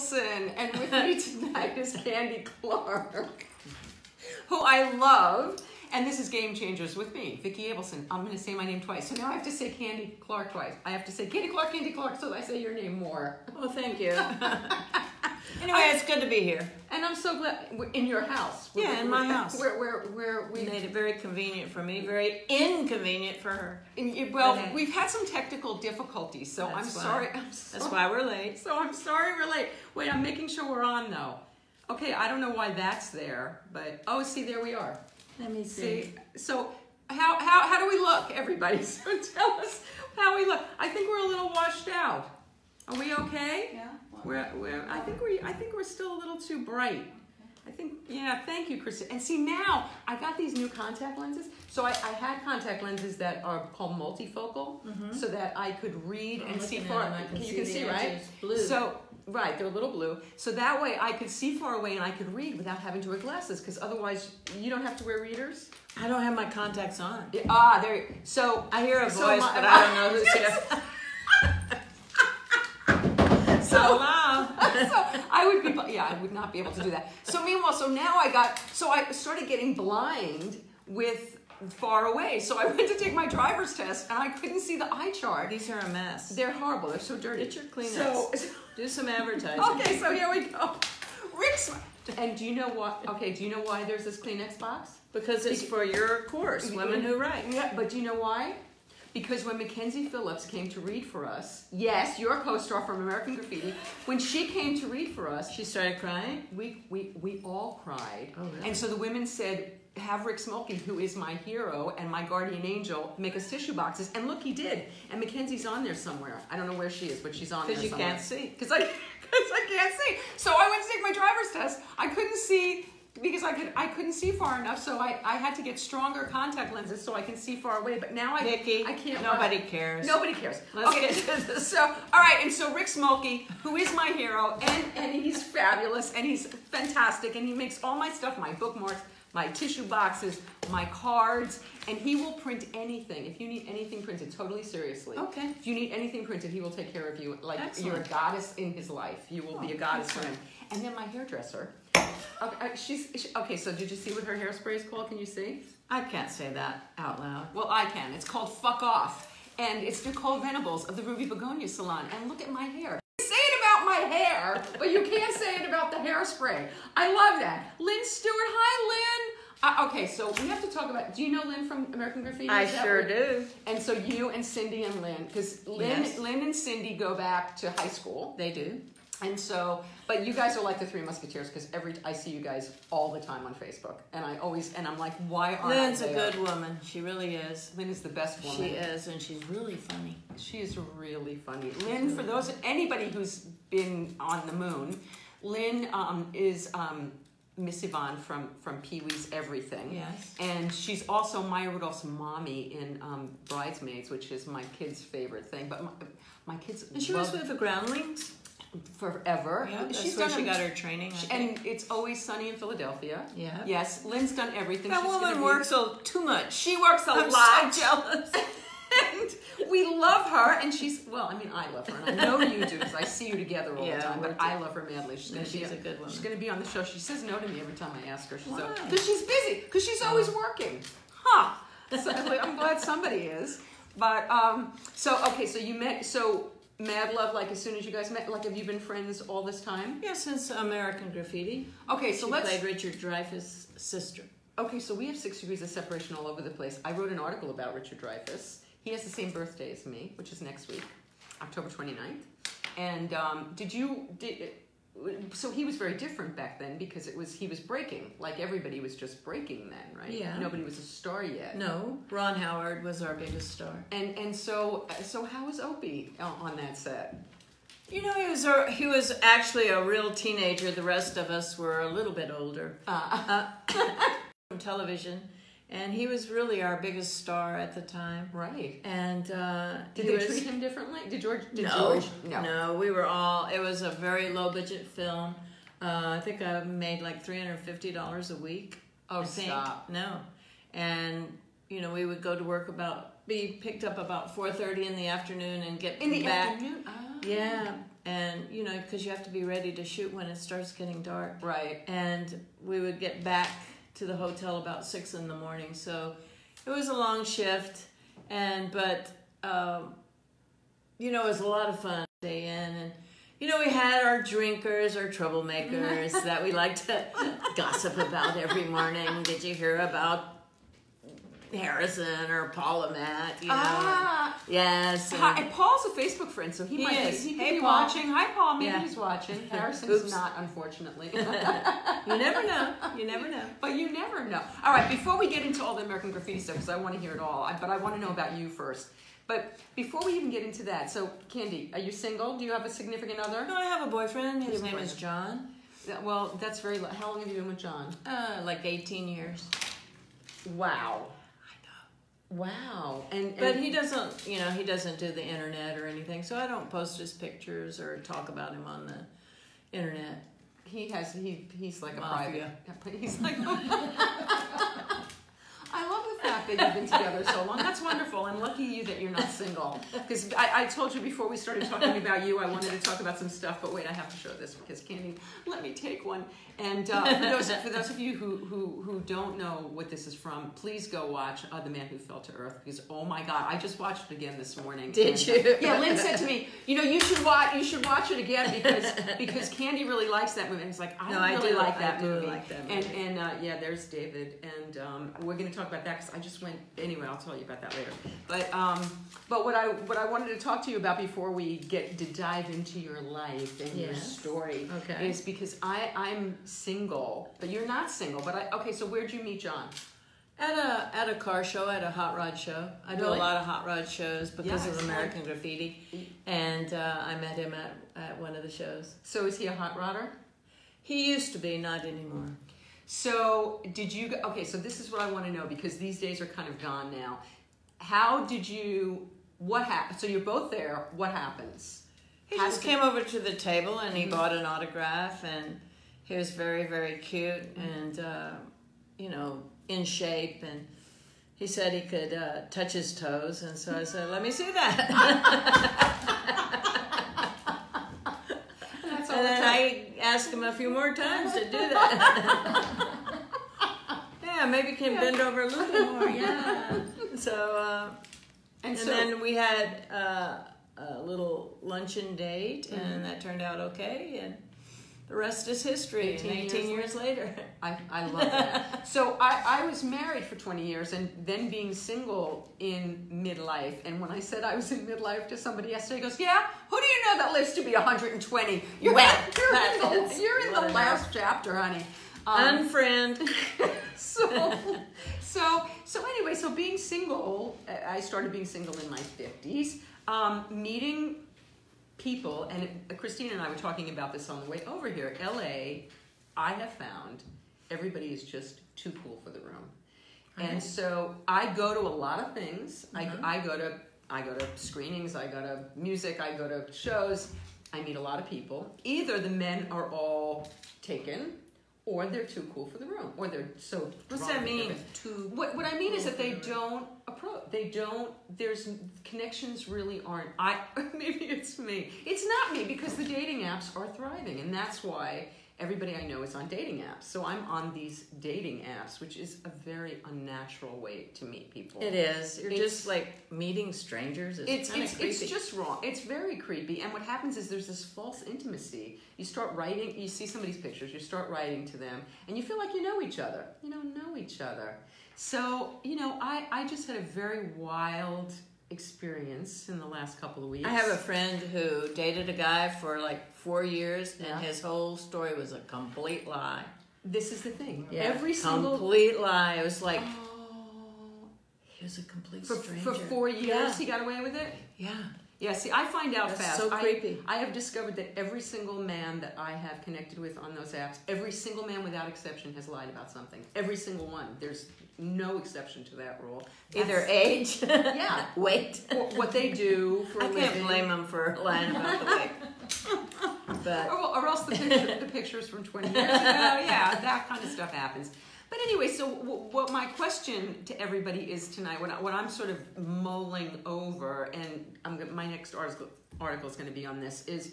Abelson, and with me tonight is Candy Clark, who I love. And this is Game Changers with me, Vicki Abelson. I'm going to say my name twice. So now I have to say Candy Clark twice. I have to say Candy Clark, so I say your name more. Oh, thank you. Anyway, it's good to be here. And I'm so glad we're in your house. Yeah, in my house. We made it very convenient for me, very inconvenient for her. Well, we've had some technical difficulties, so I'm sorry. That's why we're late. So I'm sorry we're late. Wait, I'm making sure we're on, though. Okay, I don't know why that's there, but, oh, see, there we are. Let me see. So how do we look, everybody? So tell us how we look. I think we're a little washed out. Are we okay? Yeah. I think we're still a little too bright. I think, yeah, thank you, Kristen. And see, now I got these new contact lenses. So I had contact lenses that are called multifocal, so that I could read and see far. You can see, right? Blue. So, right, they're a little blue. So that way I could see far away and I could read without having to wear glasses, because otherwise you don't have to wear readers. I don't have my contacts on. Yeah, there you go. So I hear a voice, but I don't know who's here. So I would be, yeah, I would not be able to do that. So meanwhile, so now I started getting blind with far away. So I went to take my driver's test and I couldn't see the eye chart. These are a mess. They're horrible. They're so dirty. Get your Kleenex. Do some advertising. Okay, so here we go. Rick's. And do you know what? Okay, do you know why there's this Kleenex box? Because it's for your course, Women Who Write. Yeah, but do you know why? Because when Mackenzie Phillips came to read for us, yes, your co-star from American Graffiti, when she came to read for us, she started crying. We all cried. Oh, really? And so the women said, have Rick Smolkin, who is my hero and my guardian angel, make us tissue boxes. And look, he did. And Mackenzie's on there somewhere. I don't know where she is, but she's on there somewhere. Because you can't see. Because I can't see. So I went to take my driver's test. I couldn't see. Because I couldn't see far enough, so I had to get stronger contact lenses so I can see far away. But now I can't. Nobody cares. Let's get into this. So, all right, and so Rick Smolkin, who is my hero, and he's fabulous, and he's fantastic, and he makes all my stuff, my bookmarks, my tissue boxes, my cards, and he will print anything. If you need anything printed, totally seriously. Okay. If you need anything printed, he will take care of you. Like, excellent. You're a goddess in his life. You will be a goddess for him. And then my hairdresser. Okay, so did you see what her hairspray is called? Can you see? I can't say that out loud. Well, I can. It's called Fuck Off. And it's Nicole Venables of the Ruby Begonia Salon. And look at my hair. Say it about my hair, but you can't say it about the hairspray. I love that. Lynn Stewart. Hi, Lynn. Okay, so we have to talk about, do you know Lynn from American Graffiti? I sure do. And so you and Cindy and Lynn, because Lynn and Cindy go back to high school. They do. And so, but you guys are like the Three Musketeers, because I see you guys all the time on Facebook, and I'm like, why aren't they? Lynn's a good woman. She really is. Lynn is the best woman. She is, and she's really funny. She is really funny. Lynn, for those, anybody who's been on the moon, Lynn is Miss Yvonne from Pee Wee's Everything. Yes. And she's also Maya Rudolph's mommy in Bridesmaids, which is my kids' favorite thing. But my kids. And she was with the Groundlings. Forever. Yeah, she got her training. And It's Always Sunny in Philadelphia. Yeah. Yes, Lynn's done everything. That woman works too much. She works a lot. I'm so jealous. And we love her, and she's, well, I mean, I love her, and I know you do, because I see you together all the time, but I love her madly. She's a good woman. She's going to be on the show. She says no to me every time I ask her. She's because she's busy, because she's always working. Huh. So I'm glad somebody is. But, so you met, Mad love, like as soon as you guys met, like have you been friends all this time? Yeah, since American Graffiti. Okay, so she played Richard Dreyfuss' sister. Okay, so we have 6 degrees of separation all over the place. I wrote an article about Richard Dreyfuss. He has the same birthday as me, which is next week, October 29th. And so he was very different back then, because he was breaking. Like everybody was just breaking then, right? Yeah. Nobody was a star yet. No. Ron Howard was our biggest star. And so how was Opie on that set? You know, he was actually a real teenager. The rest of us were a little bit older from television. And he was really our biggest star at the time. Right. And did they treat him differently? No, we were all, it was a very low budget film. I think I made like $350 a week. Oh, stop. No. And, you know, we would go to work be picked up about 4:30 in the afternoon and get back. In the afternoon? Oh. Yeah. And, you know, because you have to be ready to shoot when it starts getting dark. Right. And we would get back to the hotel about 6 in the morning. So it was a long shift. And, but, you know, it was a lot of fun. Day in and, you know, we had our drinkers, our troublemakers that we like to gossip about every morning. Did you hear about Harrison or Paul Amat, you know? Yes. Hi, and Paul's a Facebook friend, so he might is. He hey, be Paul. Watching. Hi, Paul. Maybe he's watching. Harrison's not, unfortunately. You never know. You never know. But you never know. All right, before we get into all the American Graffiti stuff, because I want to hear it all, but I want to know about you first. But before we even get into that, so, Candy, are you single? Do you have a significant other? No, I have a boyfriend. His name is John. Well, that's very... How long have you been with John? Like 18 years. Wow. Wow. And but he doesn't, you know, he doesn't do the internet or anything, so I don't post his pictures or talk about him on the internet. He has, he's like a mafia. Private, he's like, I love the fact that you've been together so long. That's wonderful, and lucky you that you're not single. Because I told you before we started talking about you, I wanted to talk about some stuff, but wait, I have to show this because Candy, let me take one. And for those of you who don't know what this is from, please go watch The Man Who Fell to Earth, because oh my God, I just watched it again this morning. Did you? Yeah, Lynn said to me, you know, you should watch it again because Candy really likes that movie. And it's like, I really do like that movie. And yeah, there's David, and we're going to talk about that because I just went anyway. I'll tell you about that later. But what I wanted to talk to you about before we get to dive into your life and your story is because I'm single, but you're not single. But okay. So where'd you meet John? At a car show, at a hot rod show. I do a lot of hot rod shows because of American Graffiti, and I met him at one of the shows. So is he a hot rodder? He used to be, not anymore. So did you, okay, so this is what I want to know because these days are kind of gone now. How did you, what happened? So you're both there, what happens? He just came over to the table and he bought an autograph and he was very, very cute and, you know, in shape, and he said he could touch his toes, and so I said, let me see that. That's all and then I asked him a few more times to do that. Yeah, maybe can bend over a little bit more. Yeah. So, and then we had a little luncheon date, and that turned out okay. And the rest is history. 18 years later. I love that. So I was married for 20 years, and then being single in midlife. And when I said I was in midlife to somebody yesterday, he goes, yeah, who do you know that lives to be 120? You're in the last chapter, honey. Unfriend. So anyway, so being single, I started being single in my 50s, meeting people, and Christine and I were talking about this on the way over here. LA, I have found everybody is just too cool for the room, and so I go to a lot of things. I go to screenings, I go to music, I go to shows. I meet a lot of people. Either the men are all taken, or they're too cool for the room, or they're so. What's that mean? Too. What I mean is that they don't approach. They don't. There's connections really aren't. Maybe it's me. It's not me because the dating apps are thriving, and that's why everybody I know is on dating apps. So I'm on these dating apps, which is a very unnatural way to meet people. It is. It's just like meeting strangers. It's just wrong. It's very creepy. And what happens is there's this false intimacy. You start writing, you see somebody's pictures, you start writing to them, and you feel like you know each other. You don't know each other. So, you know, I just had a very wild experience in the last couple of weeks. I have a friend who dated a guy for like 4 years, and his whole story was a complete lie. This is the thing. Yeah. Every single complete lie. It was like, he was a complete stranger. For 4 years, he got away with it? Yeah. Yeah, see, I find out fast. So creepy. I have discovered that every single man that I have connected with on those apps, every single man without exception has lied about something. Every single one. There's no exception to that rule. Either age, weight, or what they do for a living. I can't blame them for lying about the weight. But or else the pictures from 20 years ago. Yeah, that kind of stuff happens. But anyway, so what my question to everybody is tonight, what I'm sort of mulling over, and my next article is going to be on this, is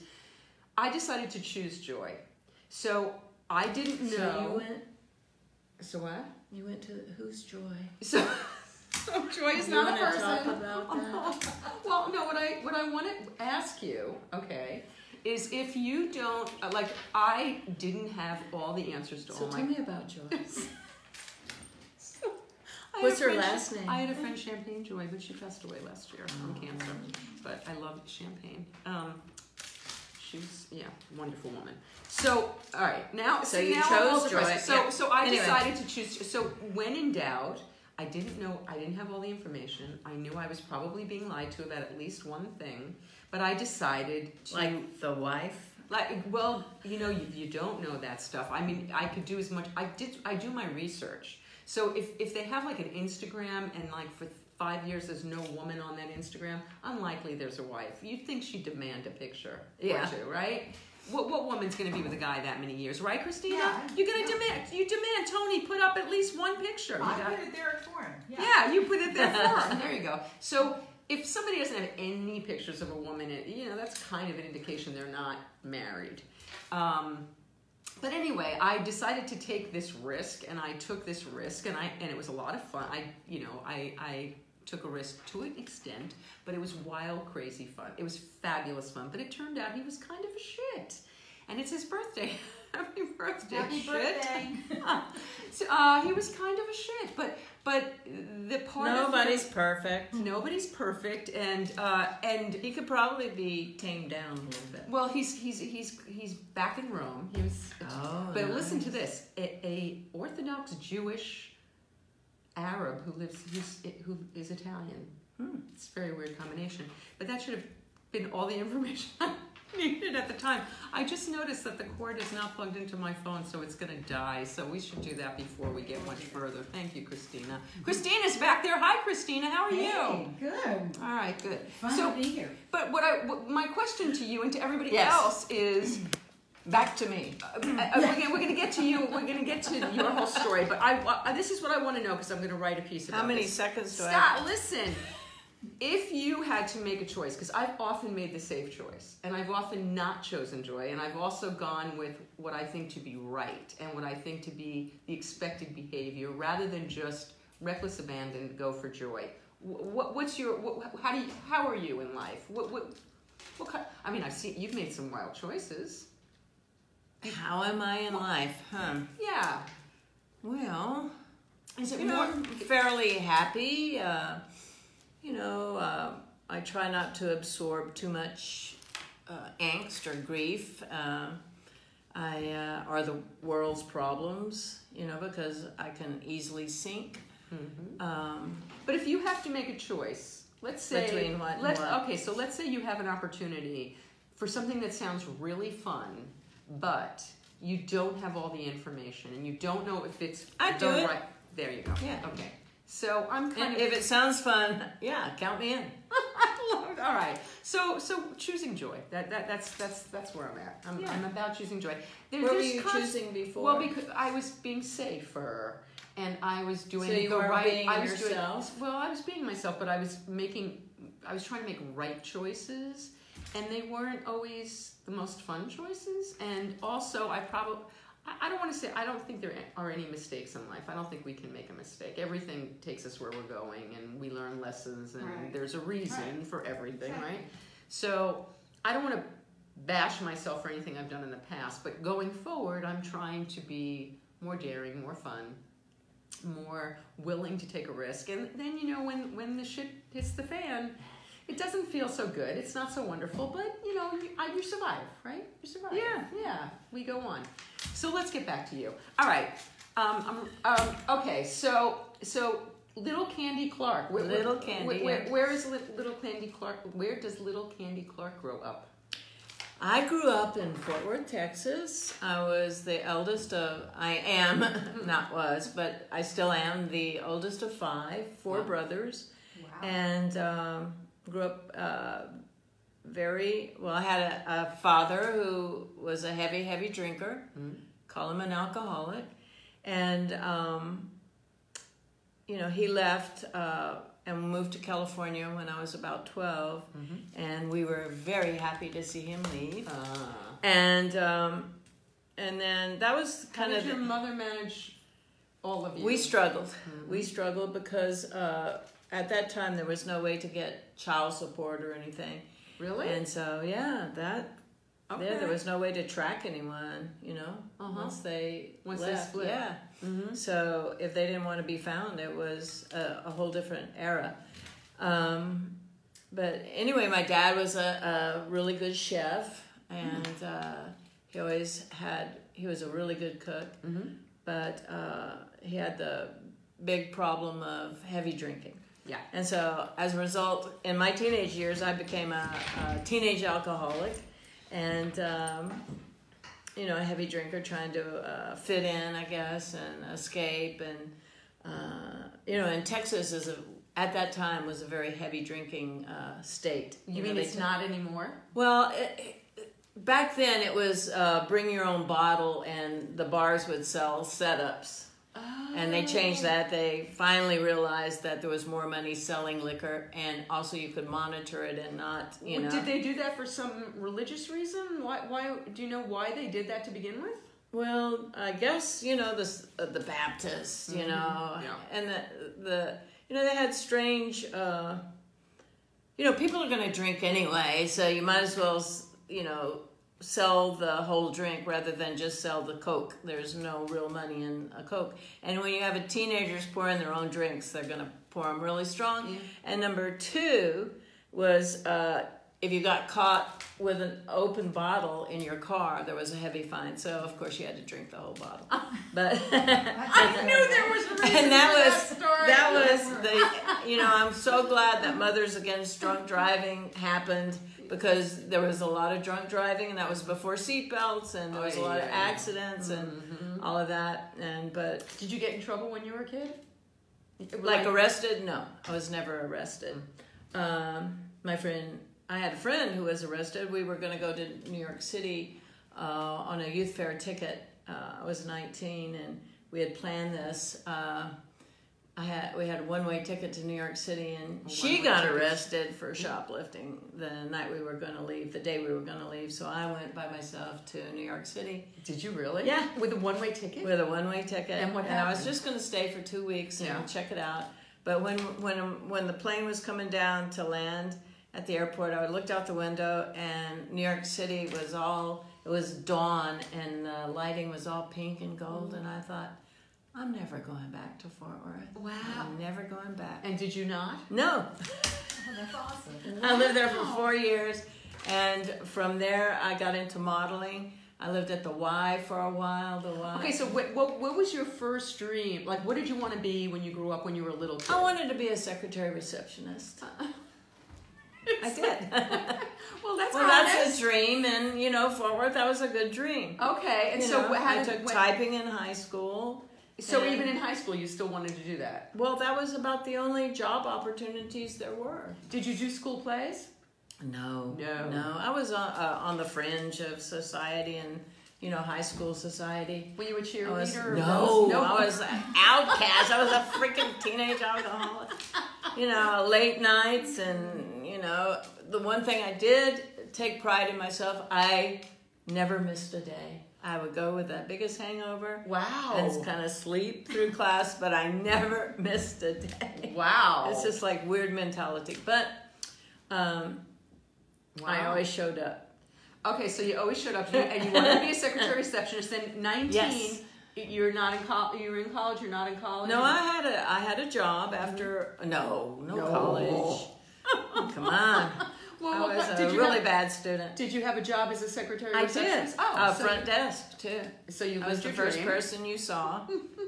I decided to choose joy. So I didn't know. So you went. So what? You went to who's joy? So joy is not a person. Talk about that? Well, no. What I want to ask you, okay, is if you don't like, I didn't have all the answers to all my. So tell me about joy. What's her last name? I had a friend, Champagne Joy, but she passed away last year from cancer. But I love Champagne. She's a wonderful woman. So all right, now so you chose Joy. So I decided to choose. So when in doubt, I didn't know. I didn't have all the information. I knew I was probably being lied to about at least one thing, but I decided to, like the wife. Like, well, you know, you don't know that stuff. I mean, I could do as much. I do my research. So if they have like an Instagram and like for 5 years there's no woman on that Instagram, unlikely there's a wife. You'd think she'd demand a picture or two, right? What woman's going to be with a guy that many years, right, Christina? Yeah. You're going to demand Tony put up at least one picture. I put it there for him. Yeah. You put it there for him. There you go. So if somebody doesn't have any pictures of a woman, you know, that's kind of an indication they're not married. But anyway, I decided to take this risk, and I took this risk, and it was a lot of fun. I took a risk to an extent, but it was wild, crazy fun. It was fabulous fun, but it turned out he was kind of a shit, and it's his birthday. Happy birthday, happy shit! So, he was kind of a shit, but the part nobody's perfect, and he could probably be tamed down a little bit. Well, he's back in Rome. He was, but listen to this: a Orthodox Jewish Arab who is Italian. It's a very weird combination, but that should have been all the information needed at the time. I just noticed that the cord is not plugged into my phone, so it's going to die. So we should do that before we get much further. Thank you, Christina. Christina's back there. Hi, Christina. How are you? Good. All right, good. Fun to be here. But my question to you and to everybody else is, back to me. We're going to get to you. We're going to get to your whole story. But this is what I want to know, because I'm going to write a piece about it. How many seconds do I have? Stop. Listen. If you had to make a choice, because I've often made the safe choice, and I've often not chosen joy, and I've also gone with what I think to be right and what I think to be the expected behavior, rather than just reckless abandon, go for joy. How are you in life? What kind, I mean, I've seen you've made some wild choices. How am I in life? Huh? Yeah. Well, is it more fairly happy? You know, I try not to absorb too much angst or grief or the world's problems, you know, because I can easily sink. Mm-hmm. But if you have to make a choice, let's say... Between what and what? Okay, so let's say you have an opportunity for something that sounds really fun, but you don't have all the information and you don't know if it's... I'd do it. Right. There you go. Yeah. Okay. So I'm kind of... If it sounds fun, yeah, count me in. I love it. All right. So choosing joy. That's where I'm at. I'm about choosing joy. What were you choosing before? Well, because I was being safer, and I was doing the right... So I was yourself? I was being myself, but I was trying to make right choices, and they weren't always the most fun choices, and also I don't want to say, I don't think there are any mistakes in life. I don't think we can make a mistake. Everything takes us where we're going, and we learn lessons, and there's a reason for everything, right? So I don't want to bash myself for anything I've done in the past, but going forward, I'm trying to be more daring, more fun, more willing to take a risk. And then, you know, when the shit hits the fan, it doesn't feel so good. It's not so wonderful, but, you know, you survive, right? You survive. Yeah. Yeah. We go on. So let's get back to you. All right. Okay. So little Candy Clark. Where is little Candy Clark? Where does little Candy Clark grow up? I grew up in Fort Worth, Texas. I was the eldest of, I still am the oldest of five, four brothers. Wow. And, grew up very well. I had a father who was a heavy drinker. Call him an alcoholic, and you know, he left and moved to California when I was about 12, and we were very happy to see him leave. And then that was kind of... How did your mother manage all of you? We struggled. Mm-hmm. We struggled because at that time there was no way to get child support or anything. Really? And so, yeah, that... Okay. There was no way to track anyone, you know, once they split. Yeah. Mm-hmm. So if they didn't want to be found, it was a whole different era. But anyway, my dad was a really good chef, and he always had, he was a really good cook, mm-hmm. but he had the big problem of heavy drinking. Yeah. And so as a result, in my teenage years, I became a teenage alcoholic. And, you know, a heavy drinker trying to fit in, I guess, and escape. And, you know, and Texas is, at that time, was a very heavy drinking state. You mean it's not anymore? Well, back then it was bring your own bottle, and the bars would sell setups. Oh. And they changed that. They finally realized that there was more money selling liquor, and also you could monitor it and not, you know. Did they do that for some religious reason? Why do you know why they did that to begin with? Well, I guess, you know, the Baptists, you mm-hmm. know, yeah. and the you know, they had strange, you know, people are going to drink anyway, so you might as well, you know, sell the whole drink rather than just sell the Coke. There's no real money in a Coke. And when you have teenagers pouring their own drinks, they're going to pour them really strong. Yeah. And number two was if you got caught with an open bottle in your car, there was a heavy fine. So, of course, you had to drink the whole bottle. But I knew there was a reason and that was the, you know, I'm so glad that Mothers Against Drunk Driving happened, because there was a lot of drunk driving, and that was before seatbelts, and there was a lot of accidents and mm-hmm. all of that. And but did you get in trouble when you were a kid? Like arrested? No, I was never arrested. I had a friend who was arrested. We were going to go to New York City on a youth fair ticket. I was 19, and we had planned this. We had a one-way ticket to New York City, and she got arrested for shoplifting the night we were going to leave, the day we were going to leave. So I went by myself to New York City. Did you really? Yeah. With a one-way ticket? With a one-way ticket. And what happened? And I was just going to stay for 2 weeks and check it out. But when the plane was coming down to land at the airport, I looked out the window, and New York City was all, it was dawn, and the lighting was all pink and gold, and I thought, I'm never going back to Fort Worth. Wow. I'm never going back. And did you not? No. Oh, that's awesome. Wow. I lived there for 4 years, and from there I got into modeling. I lived at the Y for a while. The Y. Okay, so what was your first dream? Like, what did you want to be when you grew up, when you were a little kid? I wanted to be a secretary receptionist. I did. Well, that's a dream, and, you know, Fort Worth, that was a good dream. Okay, and I took typing in high school. So even in high school, you still wanted to do that? Well, that was about the only job opportunities there were. Did you do school plays? No. I was on the fringe of society and, you know, high school society. Were you a cheerleader? I was an outcast. I was a freaking teenage alcoholic. You know, late nights, and, you know, the one thing I did take pride in myself, I never missed a day. I would go with the biggest hangover. Wow. And kind of sleep through class, but I never missed a day. Wow. It's just like weird mentality. But I always showed up. Okay, so you always showed up, and you wanted to be a secretary receptionist. Then 19, you're not in college. You were in college. You're not in college. No, I had a job after. No college. Oh, come on. Well, I was a really bad student. Did you have a job as a secretary? I did. Front desk too. So you was the first person you saw.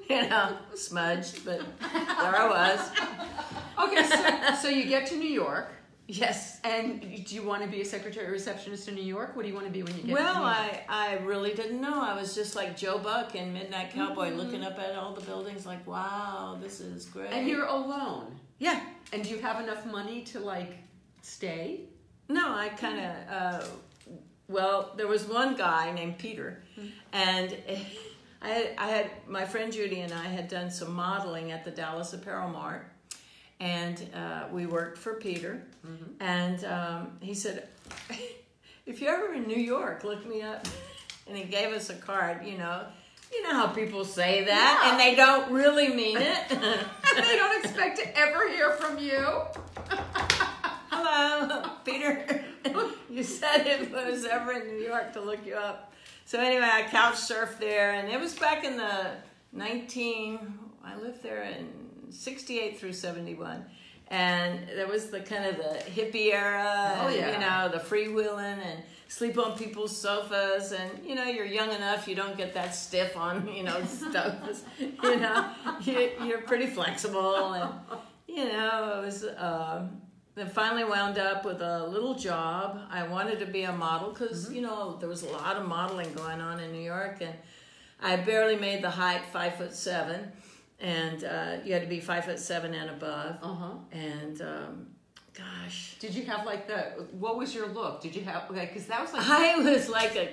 You know, smudged, but there I was. Okay, so you get to New York. Yes. And do you want to be a secretary receptionist in New York? What do you want to be when you get to New York? Well, I really didn't know. I was just like Joe Buck in Midnight Cowboy, looking up at all the buildings like, wow, this is great. And you're alone. Yeah. And do you have enough money to, like, stay? No, I kind of, well, there was one guy named Peter, and I had my friend Judy and I had done some modeling at the Dallas Apparel Mart, and we worked for Peter, and he said, if you're ever in New York, look me up. And he gave us a card, you know. You know how people say that, yeah, and they don't really mean it. And they don't expect to ever hear from you. Hello, Peter. You said if I was ever in New York to look you up. So anyway, I couch surfed there, and it was back in the I lived there in 68 through 71. And there was the kind of the hippie era, oh, and, yeah, you know, the freewheeling and sleep on people's sofas. And, you know, you're young enough, you don't get that stiff on, you know, sofas. You know, you're pretty flexible. And, you know, it was, then finally wound up with a little job. I wanted to be a model because, mm-hmm, you know, there was a lot of modeling going on in New York. And I barely made the height, 5'7". And you had to be 5'7" and above. Uh-huh. And gosh, did you have like the, what was your look? Did you have like, because that was like, I was like a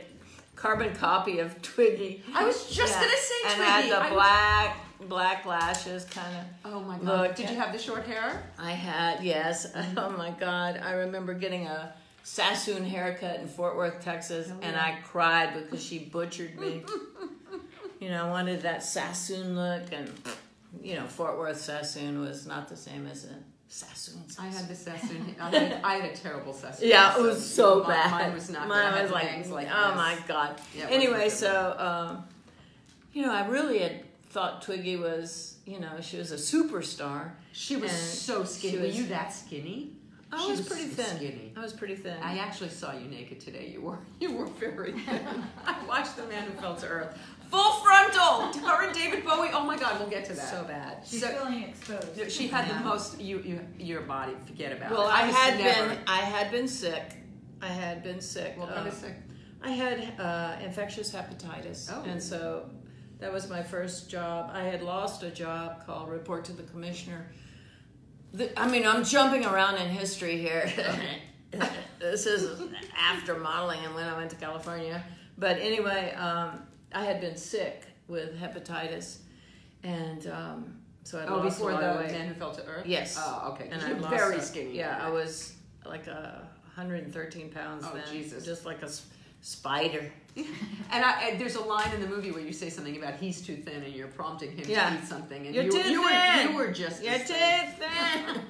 carbon copy of Twiggy. I was just gonna say Twiggy. And I had the black lashes kind of. Oh my God! Look. Did you have the short hair? I had, yes. Mm-hmm. Oh my God! I remember getting a Sassoon haircut in Fort Worth, Texas, oh, and I cried because she butchered me. You know, I wanted that Sassoon look, and, you know, Fort Worth Sassoon was not the same as a Sassoon. I had the Sassoon. I had a terrible Sassoon. Yeah, it was so bad. Mine was not good. I had bangs like oh, this. My God. Yeah, anyway, so, you know, I really had thought Twiggy was, you know, she was a superstar. She was so skinny. Were you that skinny? I was pretty thin. Skinny. I was pretty thin. I actually saw you naked today. You were very thin. I watched The Man Who Fell to Earth. Full frontal! Her and David Bowie. Oh my God, we'll get to that. So bad. She's feeling exposed. She had the most. Your body. Forget about it. Well, I had been sick. I had been sick. What kind of sick? I had infectious hepatitis, and so that was my first job. I had lost a job called Report to the Commissioner. I mean, I'm jumping around in history here. Okay. This is after modeling and when I went to California. But anyway, I had been sick with hepatitis, and so I lost a lot of weight. Before The Man Who Fell to Earth? Yes. Oh, okay. And I was very skinny. Yeah, I was like 113 pounds then. Oh, Jesus. Just like a spider. And there's a line in the movie where you say something about he's too thin and you're prompting him to eat something. And you were just you're too thin.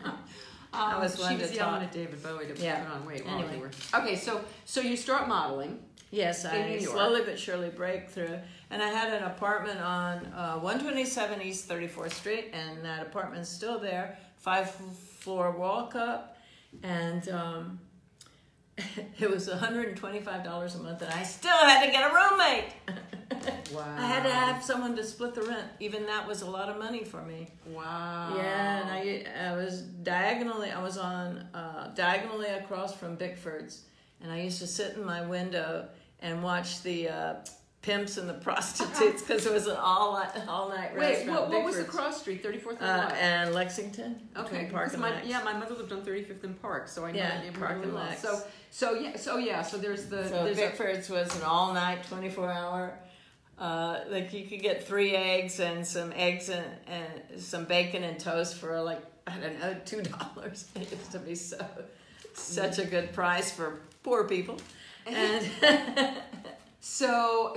I was one to yelling at David Bowie to put on weight while you were. Okay, so you start modeling. Yes, I slowly but surely break through. And I had an apartment on 127 East 34th Street, and that apartment's still there. 5-floor walk-up, and it was $125 a month, and I still had to get a roommate. Wow. I had to have someone to split the rent. Even that was a lot of money for me. Wow. Yeah, and I was diagonally, I was on diagonally across from Bickford's. And I used to sit in my window and watch the pimps and the prostitutes because it was an all-night restaurant. Wait, what was the cross street, 34th and Lexington? Okay, Park and Lex. Yeah, my mother lived on 35th and Park, so I know the name Park and Lex. So there's the... So Bickford's was an all-night, 24-hour... like you could get 3 eggs and some eggs and some bacon and toast for like, I don't know, $2. It used to be such a good price for... poor people. And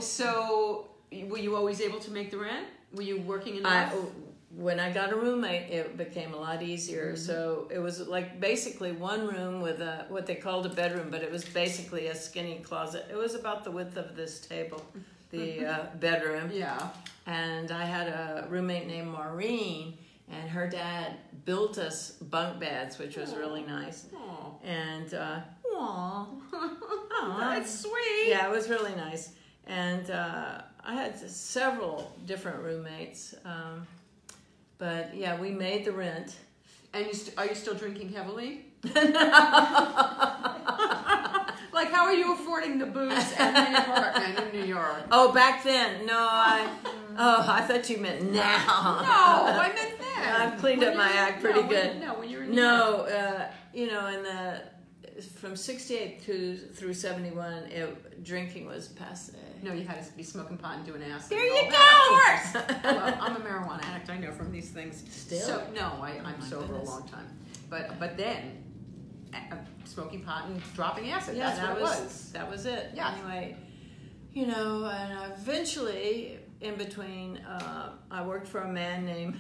so were you always able to make the rent? Were you working enough? When I got a roommate, it became a lot easier. Mm-hmm. So it was like basically one room with what they called a bedroom, but it was basically a skinny closet. It was about the width of this table, the bedroom. Yeah. And I had a roommate named Maureen, and her dad built us bunk beds, which was really nice. Aww. And... Aww. That's sweet. Yeah, it was really nice. And I had several different roommates. But yeah, we made the rent. And are you still drinking heavily? Like, how are you affording the booze and the apartment in New York? Oh, back then. No, I thought you meant now. No, I meant then. I've cleaned up my act pretty good. No, when you were in New York. No, you know, in the... From 68 through 71, drinking was passé. No, you had to be smoking pot and doing acid. There you go! Of course! Well, I'm a marijuana addict. I know from these things. Still? So, no, I'm sober a long time. But then, smoking pot and dropping acid. Yeah, that's what it was. That was it. Yeah. Anyway, you know, and eventually, in between, I worked for a man named.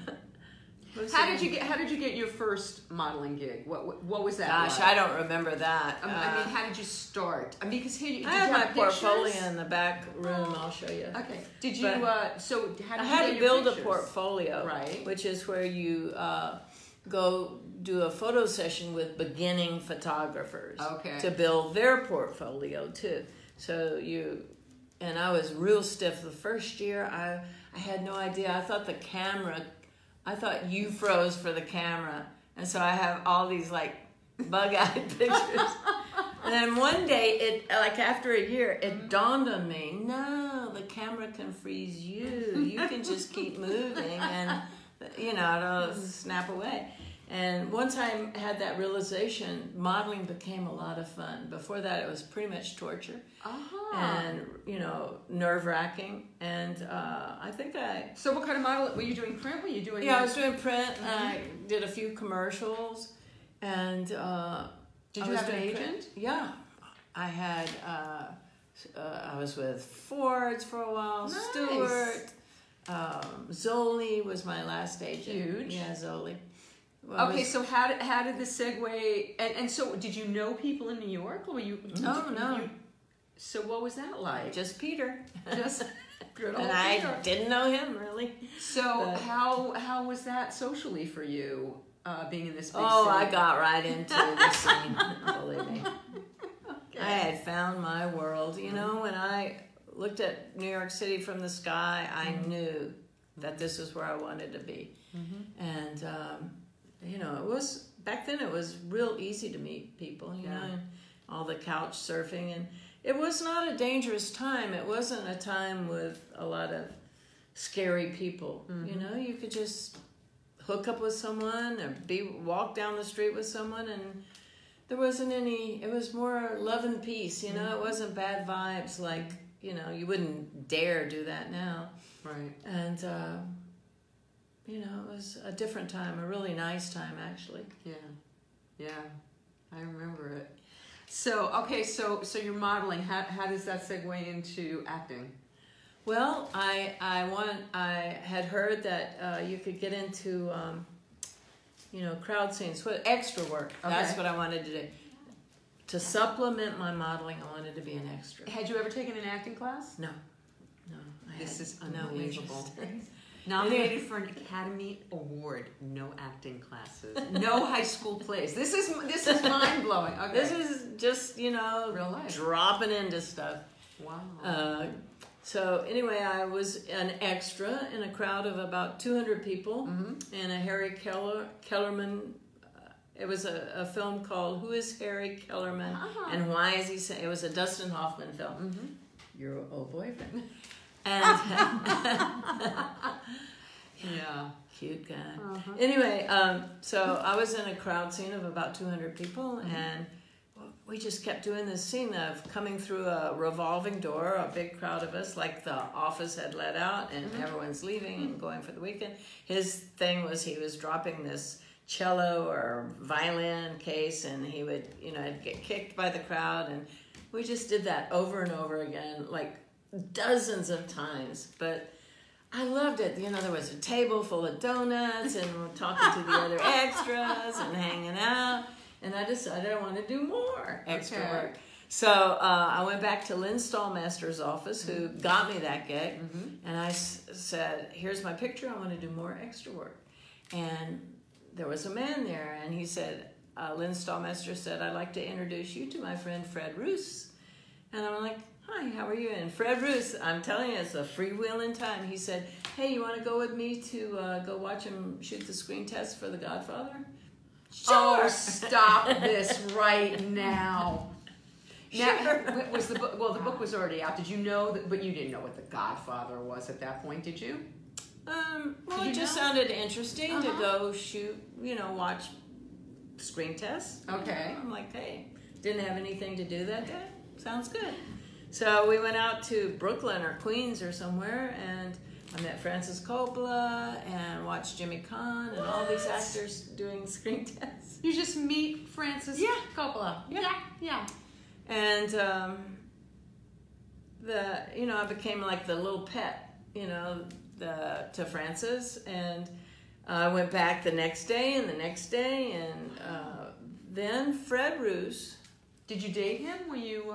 How did you get your first modeling gig? What was that? Gosh, I don't remember that. I mean, how did you start? I mean, because here you have my portfolio in the back room. I'll show you. Okay. Did you? So how did I had to build a portfolio, right? Which is where you go do a photo session with beginning photographers, okay, to build their portfolio too. So you, and I was real stiff the first year. I had no idea. I thought the camera. I thought you froze for the camera, and so I have all these like bug-eyed pictures. And then one day, after a year, it dawned on me: no, the camera can freeze you. You can just keep moving, and you know, it'll snap away. And once I had that realization, modeling became a lot of fun. Before that, it was pretty much torture, and you know, nerve-wracking. And I think I. So, what kind of model were you doing? Print? Were you doing? Yeah, I was doing print. And I did a few commercials. And did you have an agent? Yeah, I had. I was with Ford's for a while. Nice. Stewart. Zoli was my last agent. Huge. Yeah, Zoli. Well, okay, so how did the segue, and so did you know people in New York, or were you? No. So what was that like? Just Peter. Just good old Peter. And I didn't know him really. So how was that socially for you, being in this big city? I got right into the scene, believe me. Okay. I had found my world. You know, when I looked at New York City from the sky, I knew that this is where I wanted to be. And you know, it was back then. It was real easy to meet people, you know, and all the couch surfing, and it was not a dangerous time. It wasn't a time with a lot of scary people. You know, you could just hook up with someone or walk down the street with someone, and there wasn't any. It was more love and peace. You know, it wasn't bad vibes like, you know, you wouldn't dare do that now. Right. And. You know, it was a different time, a really nice time, actually. Yeah, yeah, I remember it. So, okay, so you're modeling. How does that segue into acting? Well, I had heard that you could get into, you know, crowd scenes, extra work. Okay. That's what I wanted to do. To supplement my modeling, I wanted to be an extra. Had you ever taken an acting class? No, no. This is unbelievable. Nominated for an Academy Award, no acting classes, no high school plays. This is mind blowing. Okay. This is just, you know, real life, dropping into stuff. Wow. So anyway, I was an extra in a crowd of about 200 people in a Harry Kellerman. It was a film called "Who Is Harry Kellerman and Why Is He Saying?" It was a Dustin Hoffman film. Your old boyfriend. And yeah, cute guy. Anyway, so I was in a crowd scene of about 200 people, and we just kept doing this scene of coming through a revolving door, a big crowd of us, like The Office had let out, and everyone's leaving and going for the weekend. His thing was he was dropping this cello or violin case, and he would, you know, get kicked by the crowd, and we just did that over and over again, like dozens of times, but I loved it. You know, there was a table full of donuts, and we're talking to the other extras and hanging out, and I decided I want to do more extra work. So I went back to Lynn Stallmaster's office, who got me that gig, and I said, here's my picture, I want to do more extra work. And there was a man there, and he said, Lynn Stallmaster said, I'd like to introduce you to my friend Fred Roos. And I'm like, hi, how are you? And Fred Roos, I'm telling you, it's a freewheeling time. He said, hey, you want to go with me to go watch him shoot the screen test for The Godfather? Sure. Oh, stop this right now. Sure. Was the book, well, the book was already out. Did you know, but you didn't know what The Godfather was at that point, did you? Well, it just sounded interesting to go shoot, you know, watch screen tests. Okay. I'm like, hey, didn't have anything to do that day. Sounds good. So we went out to Brooklyn or Queens or somewhere, and I met Francis Coppola and watched Jimmy Caan and all these actors doing screen tests. You just meet Francis Coppola. Yeah. And I became like the little pet, to Francis, and I went back the next day, and then Fred Roos. Did you date him? Will you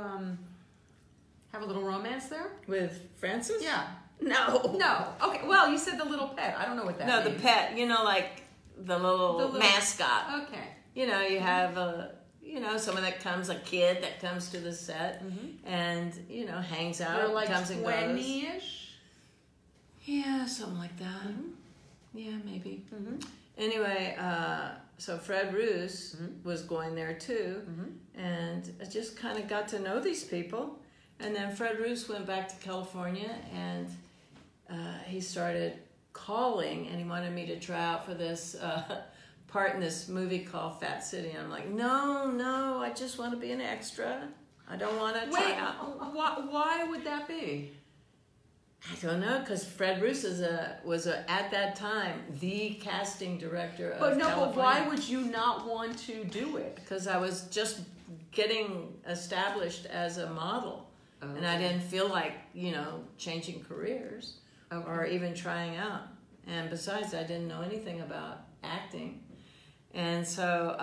have a little romance there? With Francis? Yeah. No. No. Okay, well, you said the little pet. I don't know what that means. No, the pet, like the little mascot. Okay. You have a, someone that comes, a kid that comes to the set and, hangs out, you're like comes 20-ish? And goes. 20-ish? Yeah, something like that. Yeah, maybe. Anyway, so Fred Roos was going there too, and I just kind of got to know these people. And then Fred Roos went back to California, and he started calling, and he wanted me to try out for this part in this movie called Fat City. And I'm like, no, I just want to be an extra. I don't want to try out. Why would that be? I don't know, because Fred Roos was at that time the casting director of California. But why would you not want to do it? Because I was just getting established as a model, and I didn't feel like changing careers or even trying out. And besides, I didn't know anything about acting, and so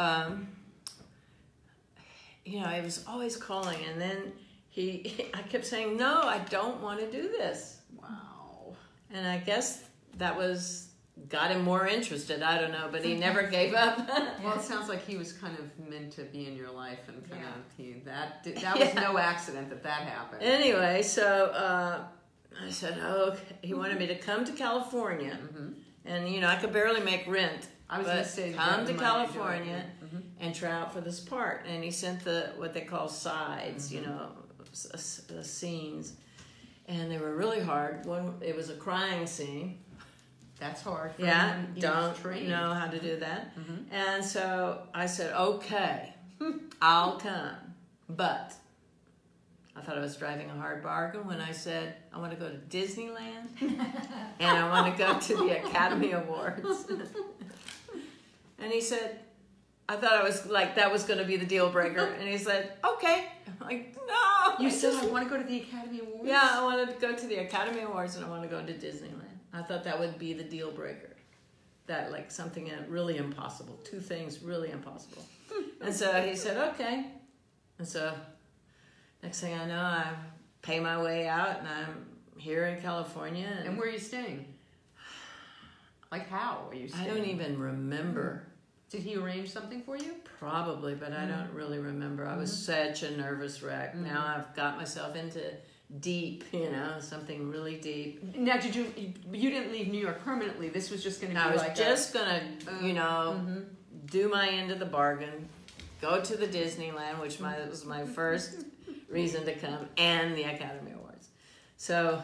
he was always calling, and then I kept saying, no, I don't want to do this. Wow. And I guess that got him more interested. I don't know, but he never gave up. Well, it sounds like he was kind of meant to be in your life, and kind that was no accident that happened. Anyway, so I said, okay. He wanted me to come to California, and I could barely make rent. I was going to say, come to California and try out for this part. And he sent what they call sides, the scenes, and they were really hard. One, it was a crying scene. That's hard. Yeah, don't know how to do that. And so I said, okay, I'll come. But I thought I was driving a hard bargain when I said, I want to go to Disneyland and I want to go to the Academy Awards. And he said, I thought I was like, that was going to be the deal breaker. And he said, okay. I'm like, no. You said, I want to go to the Academy Awards? Yeah, I wanted to go to the Academy Awards and I want to go to Disneyland. I thought that would be the deal breaker. That, like, something really impossible. Two things really impossible. And so he said, okay. And so next thing I know, I pay my way out and I'm here in California. And where are you staying? Like, how are you staying? I don't even remember. Did he arrange something for you? Probably, but I don't really remember. I was such a nervous wreck. Now I've got myself into deep, something really deep. Now, you didn't leave New York permanently. This was just going to be like I was just going to, do my end of the bargain, go to the Disneyland, which was my first reason to come, and the Academy Awards. So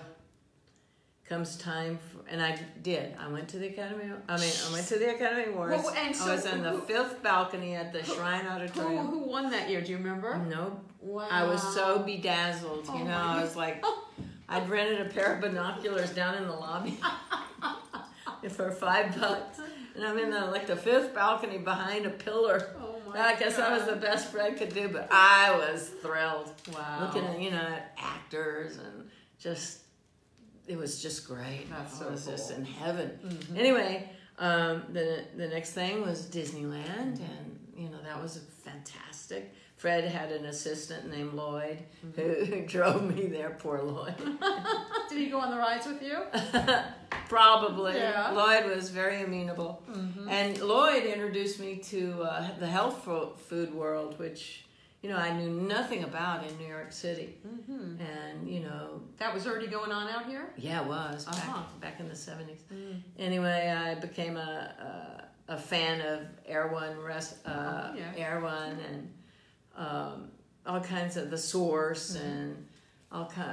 comes time for, and I did. I went to the Academy. I went to the Academy Awards. Well, and so I was on the fifth balcony at the Shrine Auditorium. Who won that year? Do you remember? No. Wow. I was so bedazzled. I was like, I'd rented a pair of binoculars down in the lobby for $5, and I'm in the fifth balcony behind a pillar. I guess that was the best Fred could do, but I was thrilled. Wow. Looking at at actors and just. It was just great. That's so cool. Just in heaven. Anyway, the next thing was Disneyland, and that was fantastic. Fred had an assistant named Lloyd who drove me there. Poor Lloyd. Did he go on the rides with you? Probably. Yeah. Lloyd was very amenable, and Lloyd introduced me to the health food world, which. I knew nothing about in New York City. And, that was already going on out here? Yeah, it was, back in the 70s. Anyway, I became a fan of Air One, Air One, and all kinds of The Source, and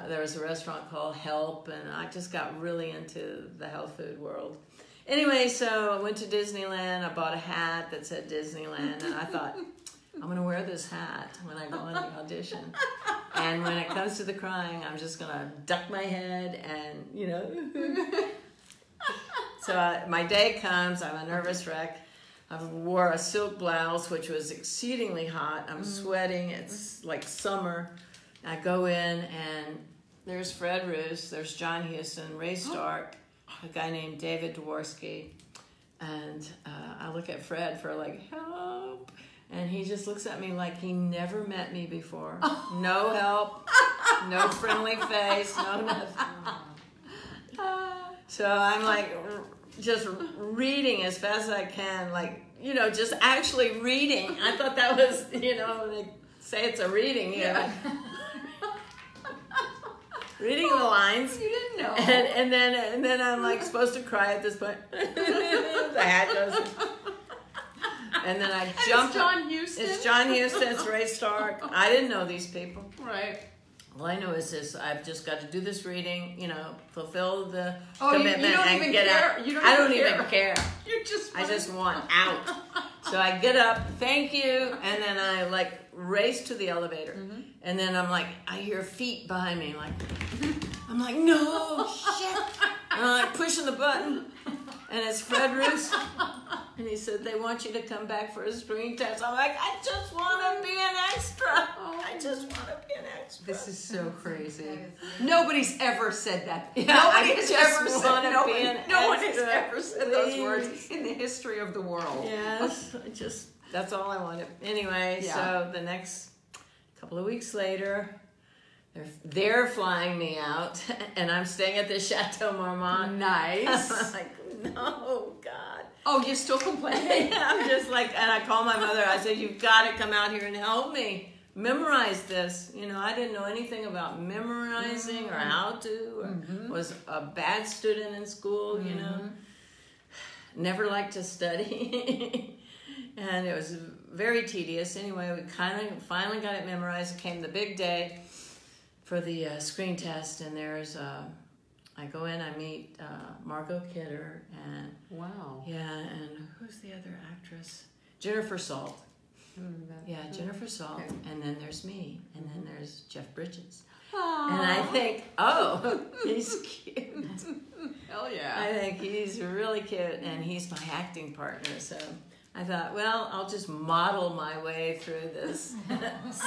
there was a restaurant called Help, and I just got really into the health food world. Anyway, so I went to Disneyland, I bought a hat that said Disneyland, and I thought, I'm going to wear this hat when I go in the audition. And when it comes to the crying, I'm just going to duck my head and, So my day comes, I'm a nervous wreck. I wore a silk blouse, which was exceedingly hot. I'm sweating, it's like summer. I go in and there's Fred Roos, there's John Huston, Ray Stark, a guy named David Dworsky. And I look at Fred for like, help. And he just looks at me like he never met me before. No help, no friendly face, no nothing. So I'm like just reading as fast as I can, like, you know, just actually reading. I thought that was, you know, they say it's a reading here. Yeah. Reading the lines. You didn't know. And then I'm like supposed to cry at this point. The hat goes. And then I jumped. It's John Huston. It's John Huston. It's Ray Stark. I didn't know these people. Right. All I know is this: I've just got to do this reading, you know, fulfill the commitment and get out. I don't even care. You just. I just want out. So I get up, thank you, and then I like race to the elevator, and then I'm like, I hear feet behind me, like I'm like, no shit, and I'm like pushing the button, and it's Fred Roos. And he said, they want you to come back for a screen test. I'm like, I just want to be an extra. I just want to be an extra. This is so crazy. Nobody's ever said that. Yeah, no one has ever said those words in the history of the world. Yes, that's all I wanted. Anyway, so the next couple of weeks later, they're flying me out, and I'm staying at the Chateau Marmont. Nice. I'm like, no, God. Oh, you're still complaining? Yeah, I'm just like, and I call my mother. I said, you've got to come out here and help me memorize this. You know, I didn't know anything about memorizing or how to, or was a bad student in school, you know. Never liked to study. And it was very tedious. Anyway, we finally got it memorized. It came the big day for the screen test, and there's I go in, I meet Margot Kidder, and and who's the other actress? Jennifer Salt. I remember that. Yeah, Jennifer Salt, okay. And then there's me, and then there's Jeff Bridges. Aww. And I think, oh, he's cute. Hell yeah. I think he's really cute, and he's my acting partner, so I thought, well, I'll just model my way through this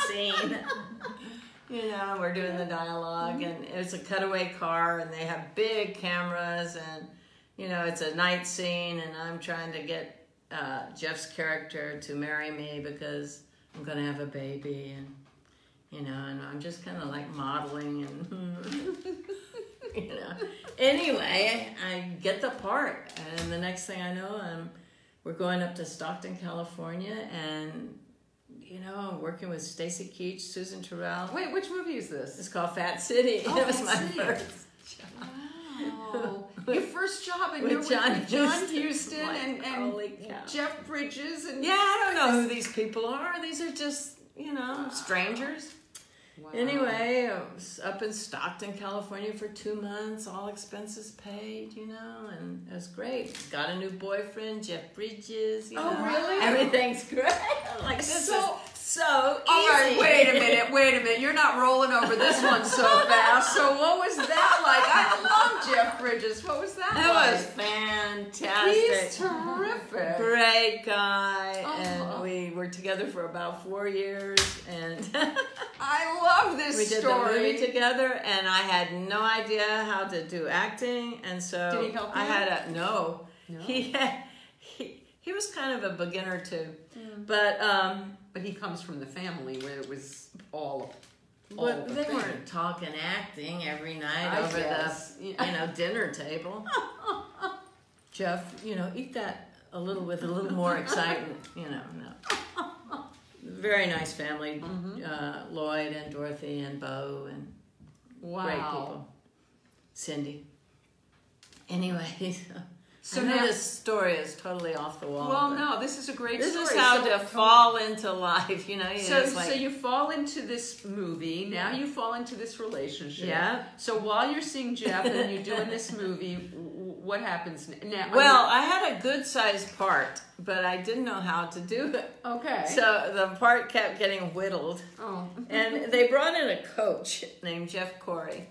scene. You know, we're doing the dialogue, and it's a cutaway car, and they have big cameras, and, you know, it's a night scene, and I'm trying to get Jeff's character to marry me because I'm going to have a baby, and, you know, and I'm just kind of, like, modeling, and, you know. Anyway, I get the part, and the next thing I know, we're going up to Stockton, California, and... You know, I'm working with Stacy Keach, Susan Terrell. Wait, which movie is this? It's called Fat City. Oh, that was my first job. Wow. Your first job, and you're with John Huston and Jeff Bridges. And yeah, I don't know who these people are. These are just, you know, strangers. Wow. Anyway, I was up in Stockton, California for 2 months, all expenses paid, you know, and it was great. Got a new boyfriend, Jeff Bridges, you know. Oh, really? Everything's great. I'm like, this is so easy. All right, wait a minute. You're not rolling over this one so fast. So what was that like? I love Jeff Bridges. What was that like? It was fantastic. He's terrific. Great guy. And we were together for about 4 years. And I love this story. We did the movie together, and I had no idea how to do acting. And so did he help you? No. He was kind of a beginner too, but he comes from the family where it was all but they weren't talking acting every night over the dinner table. Jeff, you know, eat that a little with a little more excitement, you know. No, very nice family, Lloyd and Dorothy and Bo and great people, Cindy. Anyway. So now this story is totally off the wall. Well, no, this is a great story. This is how to fall into life, you know. So you fall into this movie. Now you fall into this relationship. Yeah. So while you're seeing Jeff and you're doing this movie, what happens now? Well, I had a good-sized part, but I didn't know how to do it. Okay. So the part kept getting whittled. Oh. And they brought in a coach named Jeff Corey,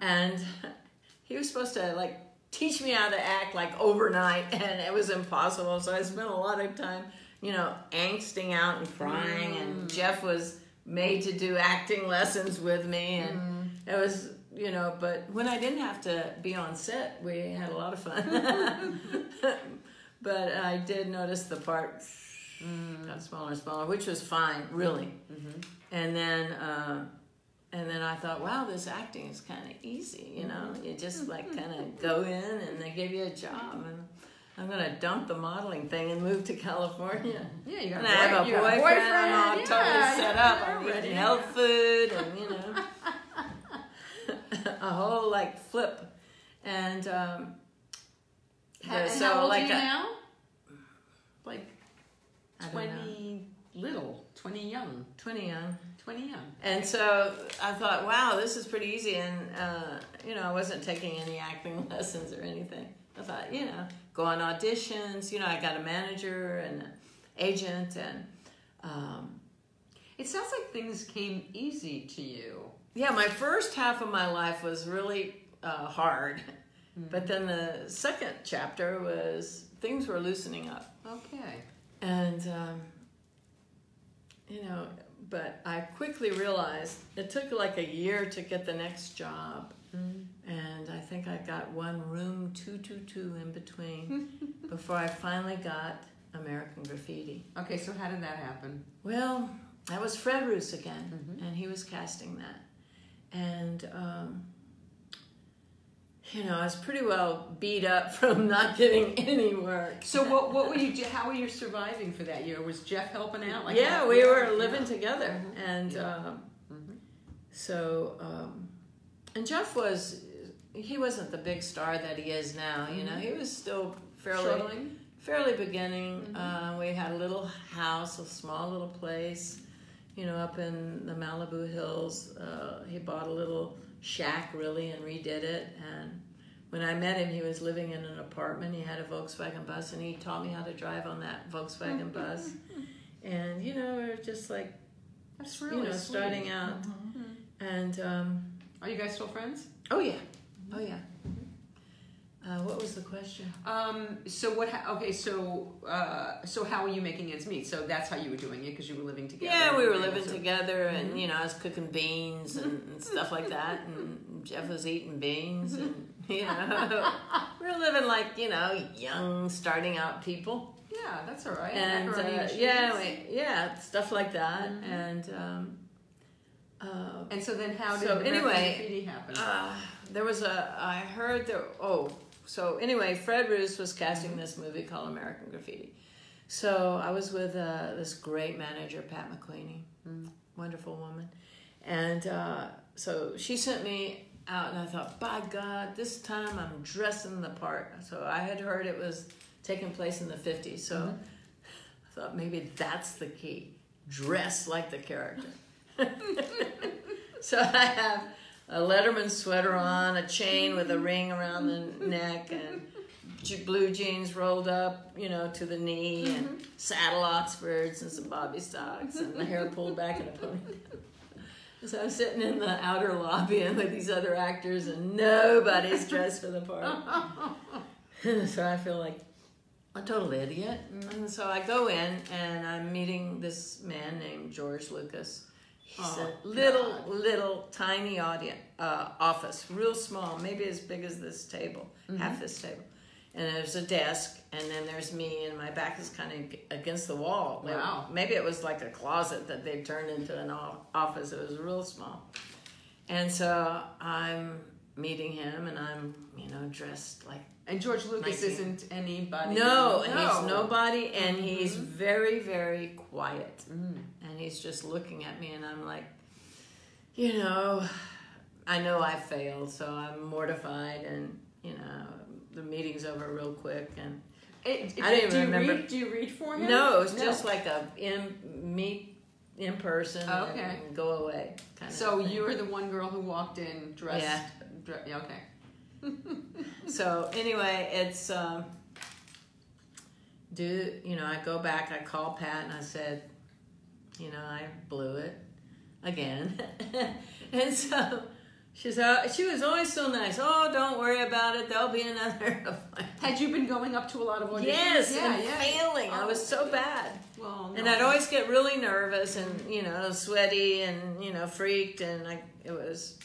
and he was supposed to, like, teach me how to act like overnight, and it was impossible. So I spent a lot of time, you know, angsting out and crying. And Jeff was made to do acting lessons with me, and it was, you know, but when I didn't have to be on set, we had a lot of fun. But I did notice the part got smaller and smaller, which was fine, really. And then I thought, wow, this acting is kind of easy, you know. You just like kind of go in and they give you a job. And I'm going to dump the modeling thing and move to California. Yeah, you're going to have a boyfriend all totally set up. I'm eating health food and, you know, a whole like flip. And so how old like are you now? Like 20 little, 20 young. 20 young. 20 young. And so I thought, wow, this is pretty easy. And, you know, I wasn't taking any acting lessons or anything. I thought, you know, go on auditions. You know, I got a manager and an agent. And it sounds like things came easy to you. Yeah, my first half of my life was really hard. But then the second chapter was things were loosening up. Okay. And, you know, but I quickly realized it took like a year to get the next job. And I think I got one Room 222 in between before I finally got American Graffiti. Okay, so how did that happen? Well, that was Fred Roos again, and he was casting that. And, you know, I was pretty well beat up from not getting any work. So what were you, how were you surviving for that year? Was Jeff helping out? Like yeah, we were living together. And so, and Jeff was, he wasn't the big star that he is now, you know. He was still fairly beginning. We had a little house, a small little place, you know, up in the Malibu Hills. He bought a little shack really and redid it, and when I met him he was living in an apartment. He had a Volkswagen bus and he taught me how to drive on that Volkswagen bus. And you know, we were just like, that's really, you know, starting out. And are you guys still friends? Oh yeah. Oh yeah. What was the question? So what? Okay, so so how were you making ends meet? So that's how you were doing it, because you were living together. Yeah, we were living together, and you know, I was cooking beans and stuff like that, and Jeff was eating beans, and you know, we were living like, you know, young, starting out people. Yeah, that's all right. And yeah, yeah, stuff like that, and. And so then how did graffiti happen? There was a, I heard there, oh, so anyway, Fred Roos was casting this movie called American Graffiti. So I was with this great manager, Pat McQueeney, wonderful woman. And so she sent me out and I thought, by God, this time I'm dressing the part. So I had heard it was taking place in the 50s. So I thought maybe that's the key, dress like the character. So I have a Letterman sweater on, a chain with a ring around the neck, and blue jeans rolled up, you know, to the knee, and saddle Oxfords and some bobby socks, and my hair pulled back in a ponytail. So I'm sitting in the outer lobby and with these other actors, and nobody's dressed for the part. So I feel like a total idiot. And so I go in, and I'm meeting this man named George Lucas. He's a little, tiny audience, office, real small, maybe as big as this table, half this table. And there's a desk, and then there's me, and my back is kind of against the wall. Wow. Maybe it was like a closet that they turned into an office. It was real small. And so I'm meeting him, and I'm, you know, dressed like... And George Lucas isn't anybody. No, and he's nobody, and he's very, very quiet. And he's just looking at me, and I'm like, you know I failed, so I'm mortified, and, you know, the meeting's over real quick. And I don't even remember. Do you read for him? No, it's just like a meet in person and go away kind of thing. So you were the one girl who walked in dressed. Yeah, okay. So anyway, it's you know, I go back, I call Pat and I said, you know, I blew it again. And so She was always so nice. Oh, don't worry about it. There'll be another. Had you been going up to a lot of auditions? Yes, yeah, and failing. Oh, I was so bad. Well, no. And I'd always get really nervous and, you know, sweaty and, you know, freaked. And it was,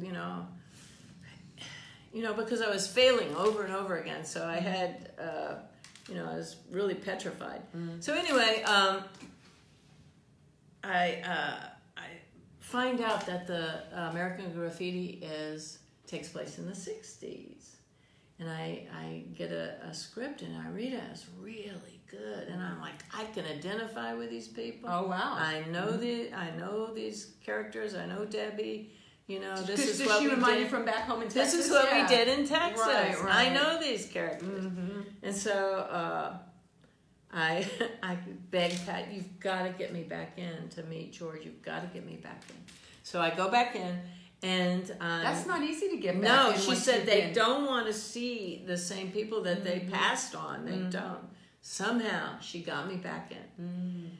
you know, because I was failing over and over again. So I had, you know, I was really petrified. Mm. So anyway, I find out that the American Graffiti takes place in the 60s. And I get a script and I read it. It's really good. And I'm like, I can identify with these people. Oh, wow. I know these characters. I know Debbie. You know, this is what we did in Texas. Right, right. I know these characters. Mm-hmm. And so I begged Pat, you've got to get me back in to meet George. You've got to get me back in. So I go back in. And that's not easy to get back. No, she said they don't want to see the same people that they passed on. They don't. Somehow she got me back in.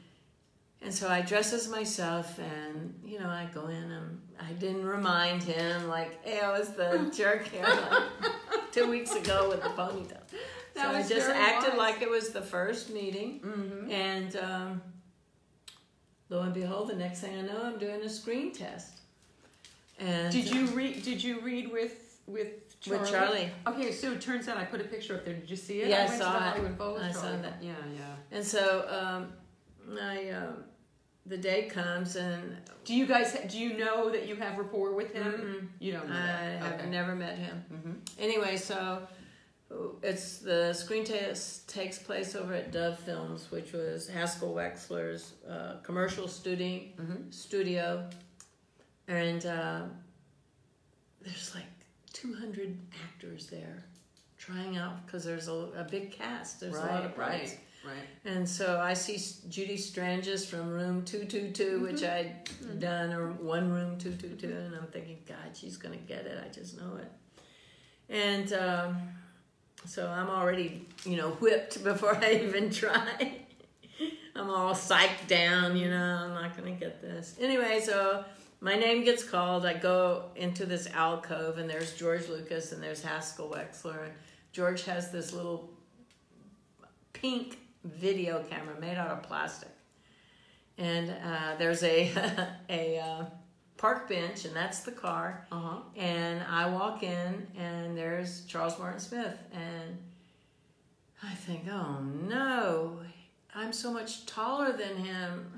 And so I dress as myself and, you know, I go in and I didn't remind him, like, hey, I was the jerk here like 2 weeks ago with the ponytail. So I just acted like it was the first meeting. And lo and behold, the next thing I know, I'm doing a screen test. And did you read with Charlie? Okay, so it turns out I put a picture up there. Did you see it? Yeah, I saw that. Yeah, yeah. And so the day comes and do you know that you have rapport with him? You don't know that. I've never met him. Anyway, so it's the screen test takes place over at Dove Films, which was Haskell Wexler's commercial studio. And there's like 200 actors there trying out because there's a big cast. There's a lot of brides. Right. And so I see Judy Stranges from Room 222, which I'd done, or Room 222, and I'm thinking, God, she's going to get it. I just know it. And so I'm already, you know, whipped before I even try. I'm all psyched down, you know, I'm not going to get this. Anyway, so my name gets called. I go into this alcove, and there's George Lucas, and there's Haskell Wexler. And George has this little pink video camera made out of plastic. And there's a park bench, and that's the car. And I walk in, and there's Charles Martin Smith. And I think, oh, no, I'm so much taller than him.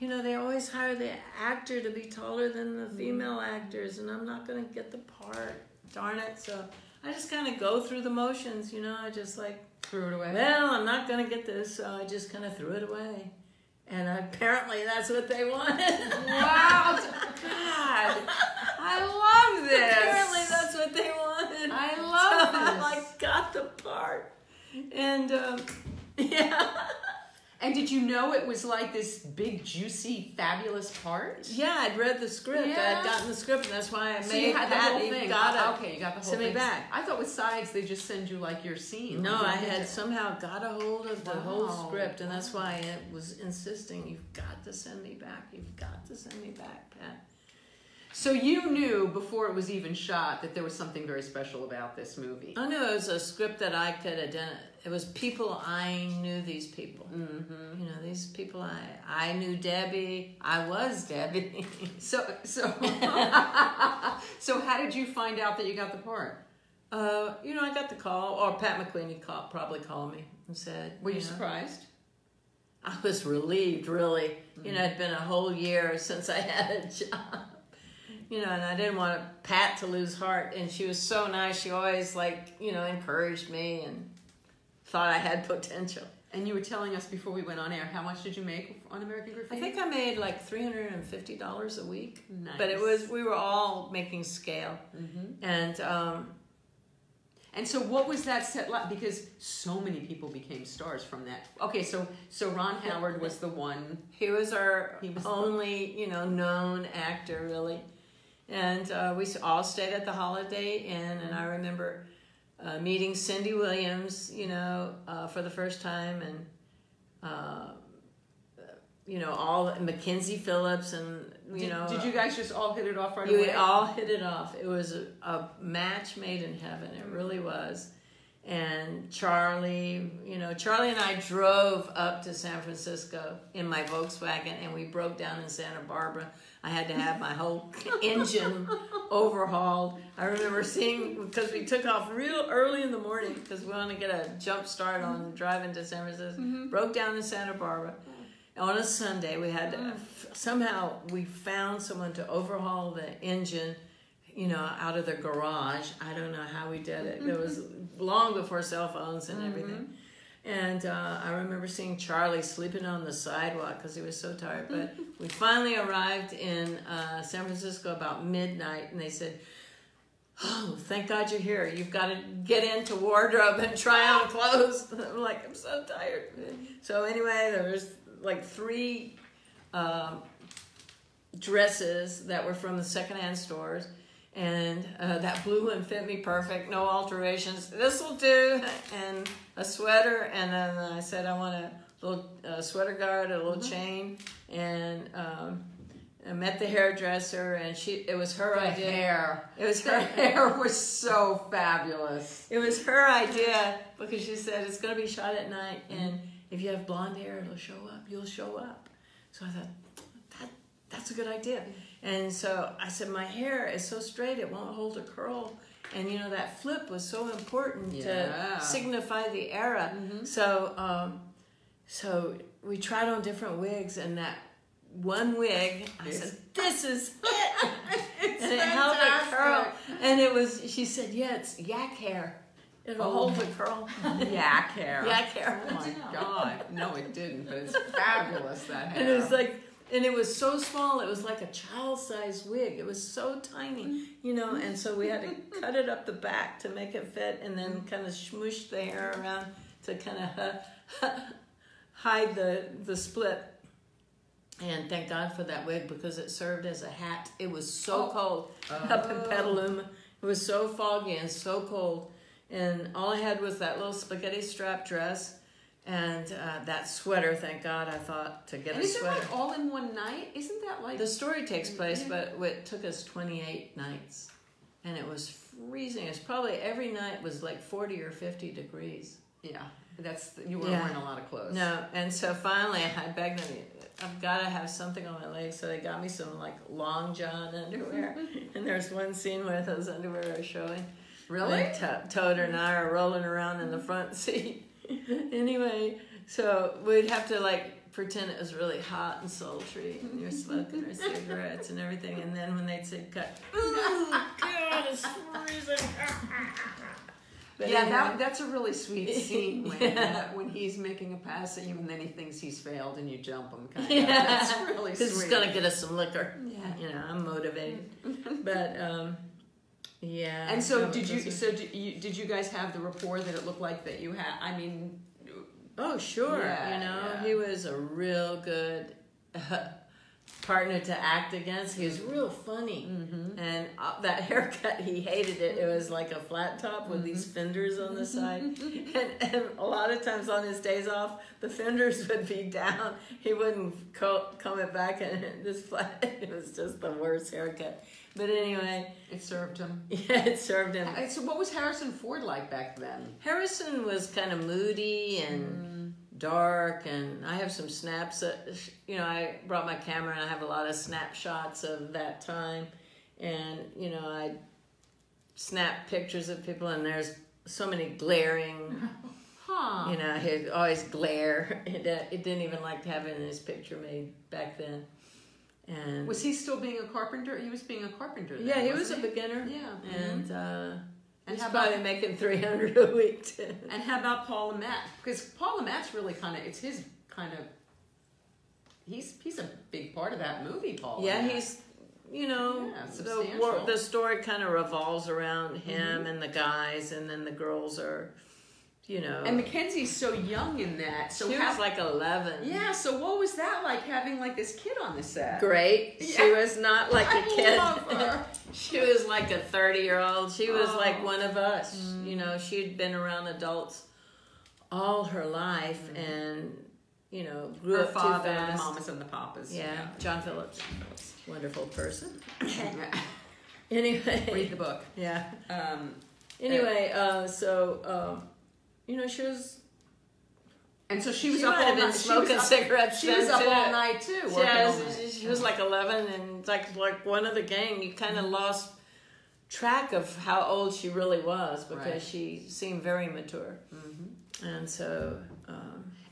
You know, they always hire the actor to be taller than the female actors, and I'm not going to get the part. Darn it. So I just kind of go through the motions, you know. I just, like, threw it away. Well, I'm not going to get this, so I just kind of threw it away. And apparently that's what they wanted. Wow. God. I love this. Apparently that's what they wanted. I love this. I, like, got the part. And, yeah. And did you know it was like this big, juicy, fabulous part? Yeah, I'd read the script. Yeah. I'd gotten the script, and that's why I made Patty got okay, you got the whole thing. Back. I thought with sides, they just send you, like, your scene. No, I had somehow got a hold of the whole script, and that's why I was insisting, you've got to send me back. You've got to send me back, Pat. So you knew before it was even shot that there was something very special about this movie. I knew it was a script that I could identify. It was people I knew. These people, you know, these people I knew. Debbie, I was Debbie. So how did you find out that you got the part? You know, I got the call, or Pat McQueeney probably called me and said, "Were you surprised?" I was relieved, really. You know, it'd been a whole year since I had a job. You know, and I didn't want Pat to lose heart, and she was so nice. She always, like, you know, encouraged me and thought I had potential. And you were telling us before we went on air, how much did you make on American Graffiti? I think I made like $350 a week. Nice. But it was, we were all making scale. And so what was that set like? Because so many people became stars from that. Okay, so Ron Howard was the one. He was only, you know, known actor, really. And we all stayed at the Holiday Inn, and I remember meeting Cindy Williams, you know, for the first time, and you know, all Mackenzie Phillips and, you know. Did you guys just all hit it off right away? We all hit it off. It was a match made in heaven. It really was. And Charlie and I drove up to San Francisco in my Volkswagen, and we broke down in Santa Barbara. I had to have my whole engine overhauled. I remember seeing, because we took off real early in the morning because we wanted to get a jump start on driving to San Francisco. Mm-hmm. Broke down in Santa Barbara. On a Sunday, we had to, somehow we found someone to overhaul the engine, you know, out of the garage. I don't know how we did it. Mm-hmm. It was long before cell phones and everything. And I remember seeing Charlie sleeping on the sidewalk because he was so tired. But we finally arrived in San Francisco about midnight, and they said, "Oh, thank God you're here. You've got to get into wardrobe and try on clothes." I'm like, "I'm so tired." So anyway, there was like 3 dresses that were from the secondhand stores, and that blue one fit me perfect, no alterations. This will do, and a sweater, and then I said I want a little sweater guard, a little chain, and I met the hairdresser, and her hair was so fabulous. It was her idea, because she said it's going to be shot at night, and if you have blonde hair, it'll show up. You'll show up. So I thought, that's a good idea. And so I said, my hair is so straight, it won't hold a curl. And, you know, that flip was so important to signify the era. Mm-hmm. So so we tried on different wigs, and that one wig, I said, this is it. And it held a curl. And it was, she said, yeah, it's yak hair. It'll hold the curl. Yak hair. Yak hair. Oh my God. No, it didn't, but it's fabulous, that hair. And it was like, and it was so small, it was like a child-sized wig. It was so tiny, you know, and so we had to cut it up the back to make it fit, and then kind of smoosh the hair around to kind of hide the split. And thank God for that wig, because it served as a hat. It was so cold up in Petaluma. It was so foggy and so cold. And all I had was that little spaghetti strap dress and that sweater, thank God, I thought, to get a sweater. Isn't that all in one night? Isn't that like... The story takes place, but it took us 28 nights. And it was freezing. It's probably every night was like 40 or 50 degrees. Yeah. You were wearing a lot of clothes. No, and so finally I begged them, I've got to have something on my legs. So they got me some like long John underwear. And there's one scene where those underwear are showing. Really? Toad and I are rolling around in the front seat. Anyway, so we'd have to like pretend it was really hot and sultry, and you're smoking our cigarettes and everything. And then when they'd say cut, oh God, it's freezing. But yeah, anyway, that's a really sweet scene when he's making a pass at you, and then he thinks he's failed, and you jump him. That's really sweet. This is gonna get us some liquor. Yeah, you know, I'm motivated, but. Yeah. And so did you guys have the rapport that it looked like that you had? I mean, oh sure, yeah, you know, he was a real good partner to act against. He was real funny. Mm-hmm. And that haircut, he hated it. It was like a flat top with these fenders on the side. And a lot of times on his days off, the fenders would be down. He wouldn't comb it back, and this flat, it was just the worst haircut. But anyway, it served him. Yeah, it served him. So what was Harrison Ford like back then? Harrison was kind of moody and dark, and I have some snaps. You know, I brought my camera, and I have a lot of snapshots of that time. And, you know, I snap pictures of people, and there's so many glaring. Huh. You know, he'd always glare. It didn't even like having his picture made back then. And was he still being a carpenter? He was being a carpenter then, yeah, he was a beginner. Yeah. And he's probably making $300 a week too. And how about Paul Lamette? Because Paul Lamette's really kind of, it's his kind of, he's a big part of that movie, Paul. Yeah, Lamette. He's, you know, the story kind of revolves around him and the guys, and then the girls are, you know. And Mackenzie's so young in that. So she was like 11. Yeah, so what was that like, having like this kid on the set? Great. Yeah. She was not like a kid. I love her. She was like a 30-year-old. She was like one of us. You know, she'd been around adults all her life, and you know, grew her up father, too fast. The mamas and the papas. Yeah, yeah. John Phillips. Wonderful person. Anyway. Read the book. Yeah. Anyway, you know, she was... And so she was up all night smoking cigarettes. She was up all night too. She was like 11, and like one of the gang. You kind of lost track of how old she really was because she seemed very mature. Mm-hmm.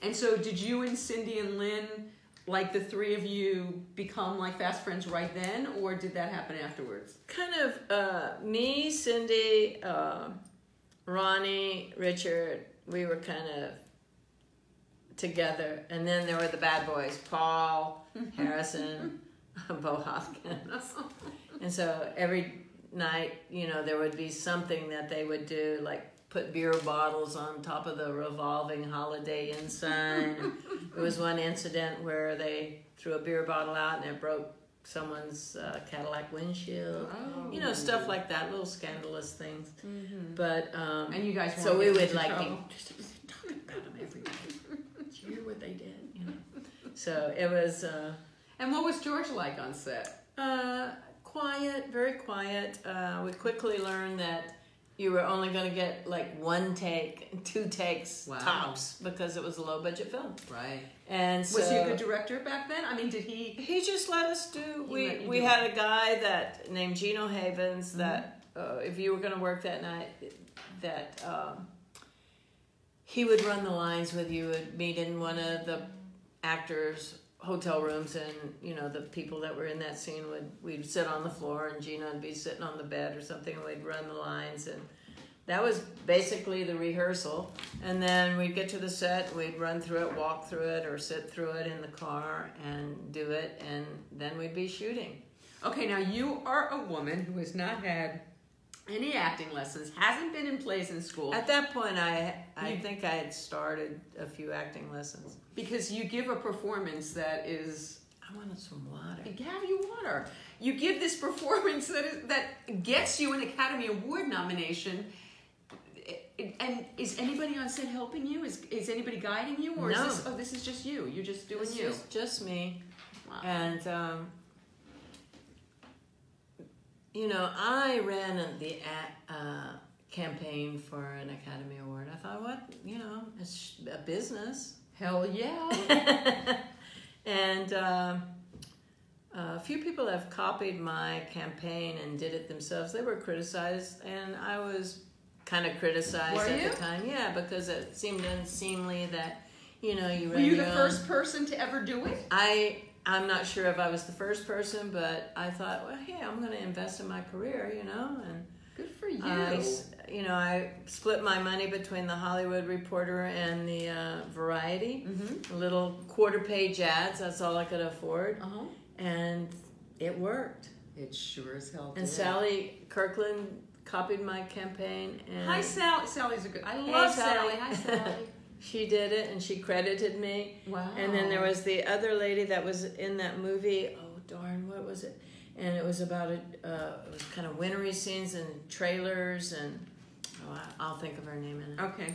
And so did you and Cindy and Lynn, like the three of you, become like fast friends right then, or did that happen afterwards? Kind of me, Cindy, Ronnie, Richard. We were kind of together, and then there were the bad boys, Paul, Harrison, Bo Hopkins. And so every night, you know, there would be something that they would do, like put beer bottles on top of the revolving Holiday Inn sign. There was one incident where they threw a beer bottle out and it broke someone's Cadillac windshield. Oh, you know, stuff like that, little scandalous things. Mm-hmm. But and you guys, so we would like be talking about them every night. Hear what they did, you know. So it was. And what was George like on set? Quiet, very quiet. We quickly learned that you were only going to get like one take, two takes tops, because it was a low-budget film. Right. And so, was he a good director back then? I mean, did he? He just let us do. We had a guy that named Gino Havens that if you were going to work that night, that. He would run the lines with you. Would meet in one of the actors' hotel rooms, and you know the people that were in that scene would. We'd sit on the floor, and Gina would be sitting on the bed or something, and we'd run the lines, and that was basically the rehearsal. And then we'd get to the set, and we'd run through it, walk through it, or sit through it in the car and do it, and then we'd be shooting. Okay, now you are a woman who has not had any acting lessons, hasn't been in plays in school. At that point, I think I had started a few acting lessons. Because you give a performance that is... I wanted some water. Have you water? You give this performance that gets you an Academy Award nomination. And is anybody on set helping you? Is anybody guiding you? Or no. Is this, oh, this is just you. You're just doing you. It's just me. Wow. And... you know, I ran the campaign for an Academy Award. I thought, what? You know, it's a business. Hell yeah. And a few people have copied my campaign and did it themselves. They were criticized, and I was kind of criticized at the time. Yeah, because it seemed unseemly that, you know, you ran your own. Were you the first person to ever do it? I'm not sure if I was the first person, but I thought, well, hey, I'm going to invest in my career, you know. And good for you. You know, I split my money between the Hollywood Reporter and the Variety. Mm-hmm. Little quarter-page ads, that's all I could afford. Uh-huh. And it worked. It sure as hell did. And Sally Kirkland copied my campaign. And hi, Sally. Sally's a good... I love Sally. Hi, Sally. She did it, and she credited me. Wow. And then there was the other lady that was in that movie. Oh, darn, what was it? And it was about, it was kind of wintry scenes and trailers, and I'll think of her name in it. Okay.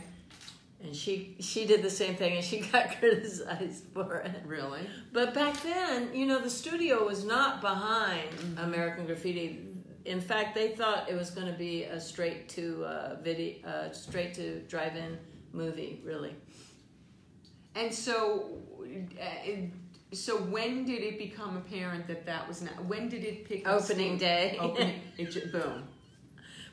And she did the same thing, and she got criticized for it. Really? But back then, you know, the studio was not behind American Graffiti. In fact, they thought it was going to be a straight to drive-in movie, really. And so when did it become apparent that was not? When did it pick up? Opening day. Boom.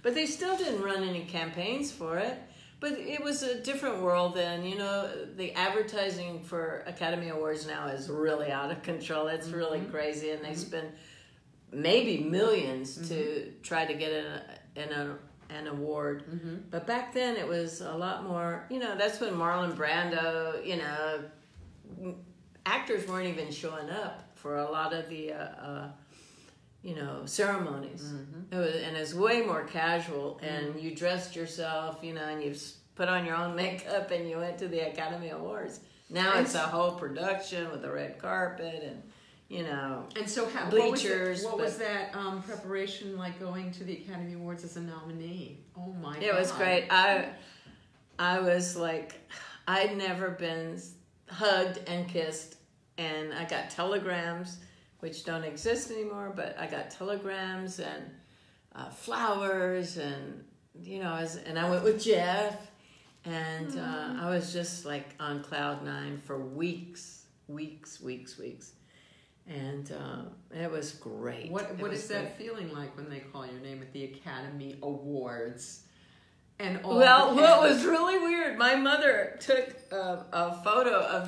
But they still didn't run any campaigns for it. But it was a different world then. You know, the advertising for Academy Awards now is really out of control. It's really crazy, and they spend maybe millions to try to get an award. But back then it was a lot more, you know, that's when Marlon Brando, you know, actors weren't even showing up for a lot of the, you know, ceremonies. It was, and it's way more casual, and you dressed yourself, you know, and you put on your own makeup and you went to the Academy Awards. Now it's a whole production with a red carpet and, you know, and so how, bleachers. What was that preparation like going to the Academy Awards as a nominee? Oh my God. It was great. I was like, I'd never been hugged and kissed, and I got telegrams, which don't exist anymore, but I got telegrams and flowers, and you know, and I went with Jeff, and I was just like on cloud nine for weeks. And it was great. What is that feeling like when they call your name at the Academy Awards? And all well, what was really weird, my mother took a photo of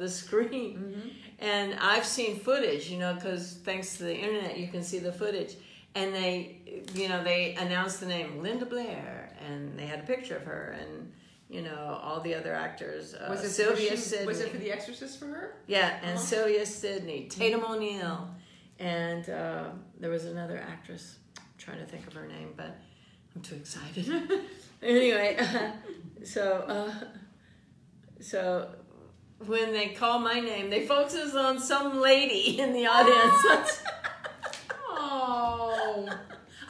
the screen, and I've seen footage, you know, because thanks to the internet, you can see the footage. And they, you know, they announced the name Linda Blair, and they had a picture of her, and you know, all the other actors. Was it Sylvia Sidney? Was it for The Exorcist for her? Yeah, and Sylvia Sidney, Tatum O'Neill, and there was another actress. I'm trying to think of her name, but I'm too excited. Anyway, so when they call my name, they focus on some lady in the audience. Oh,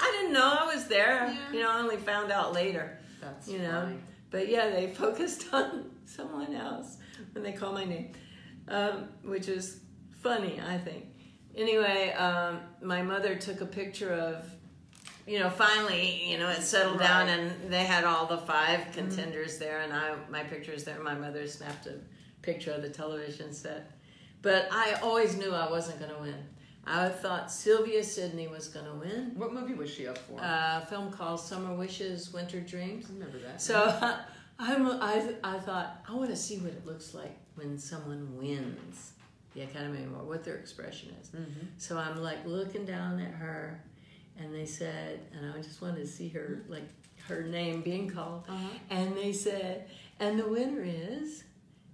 I didn't know I was there. Yeah. You know, I only found out later. That's you know. Funny. But yeah, they focused on someone else when they call my name, which is funny, I think. Anyway, my mother took a picture of, you know, finally, you know, it settled down and they had all the 5 contenders there, and my picture's there. My mother snapped a picture of the television set. But I always knew I wasn't going to win. I thought Sylvia Sidney was going to win. What movie was she up for? A film called Summer Wishes, Winter Dreams. I remember that. So I thought, I want to see what it looks like when someone wins the Academy Award, what their expression is. So I'm like looking down at her, and they said, and I just wanted to see her, like her name being called. And they said, and the winner is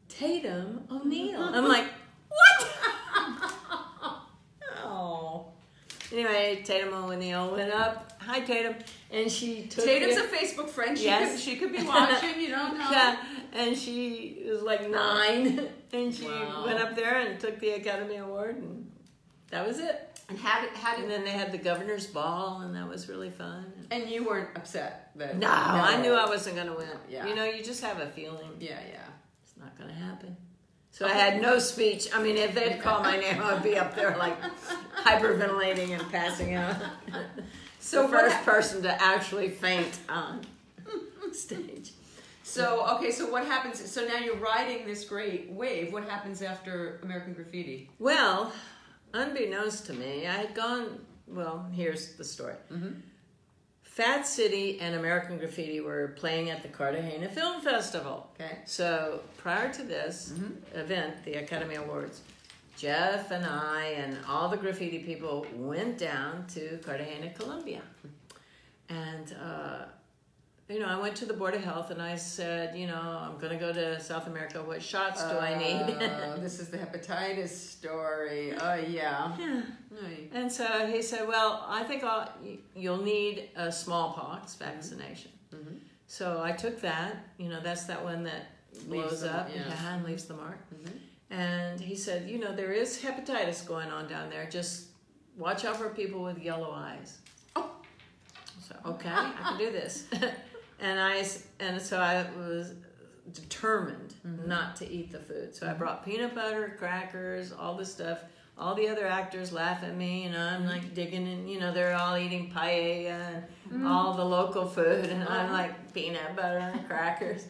Tatum O'Neill. I'm like, what? Anyway, Tatum O'Neill went up. Hi, Tatum. And she took Tatum's a Facebook friend. She could be watching. You don't know. Yeah. And she was like 9. And she went up there and took the Academy Award. And that was it. And then they had the governor's ball. And that was really fun. And you weren't upset? No, I knew I wasn't going to win. Yeah. You know, you just have a feeling. Yeah, yeah. It's not going to happen. So I had no speech. I mean, if they'd call my name, I'd be up there like hyperventilating and passing out. So the first person to actually faint on stage. So, okay, so what happens? So now you're riding this great wave. What happens after American Graffiti? Well, unbeknownst to me, I had gone, well, here's the story. Fat City and American Graffiti were playing at the Cartagena Film Festival. Okay. So prior to this event, the Academy Awards, Jeff and I and all the graffiti people went down to Cartagena, Colombia. And, you know, I went to the Board of Health and I said, you know, I'm going to go to South America. What shots do I need? This is the hepatitis story. Oh, yeah. And so he said, well, I think you'll need a smallpox vaccination. So I took that. You know, that's that one that blows up and leaves the mark. And he said, you know, there is hepatitis going on down there. Just watch out for people with yellow eyes. Oh. So, okay, I can do this. And so I was determined not to eat the food. So I brought peanut butter, crackers, all this stuff. All the other actors laugh at me, and I'm like digging in. You know, they're all eating paella and all the local food, and I'm like peanut butter and crackers,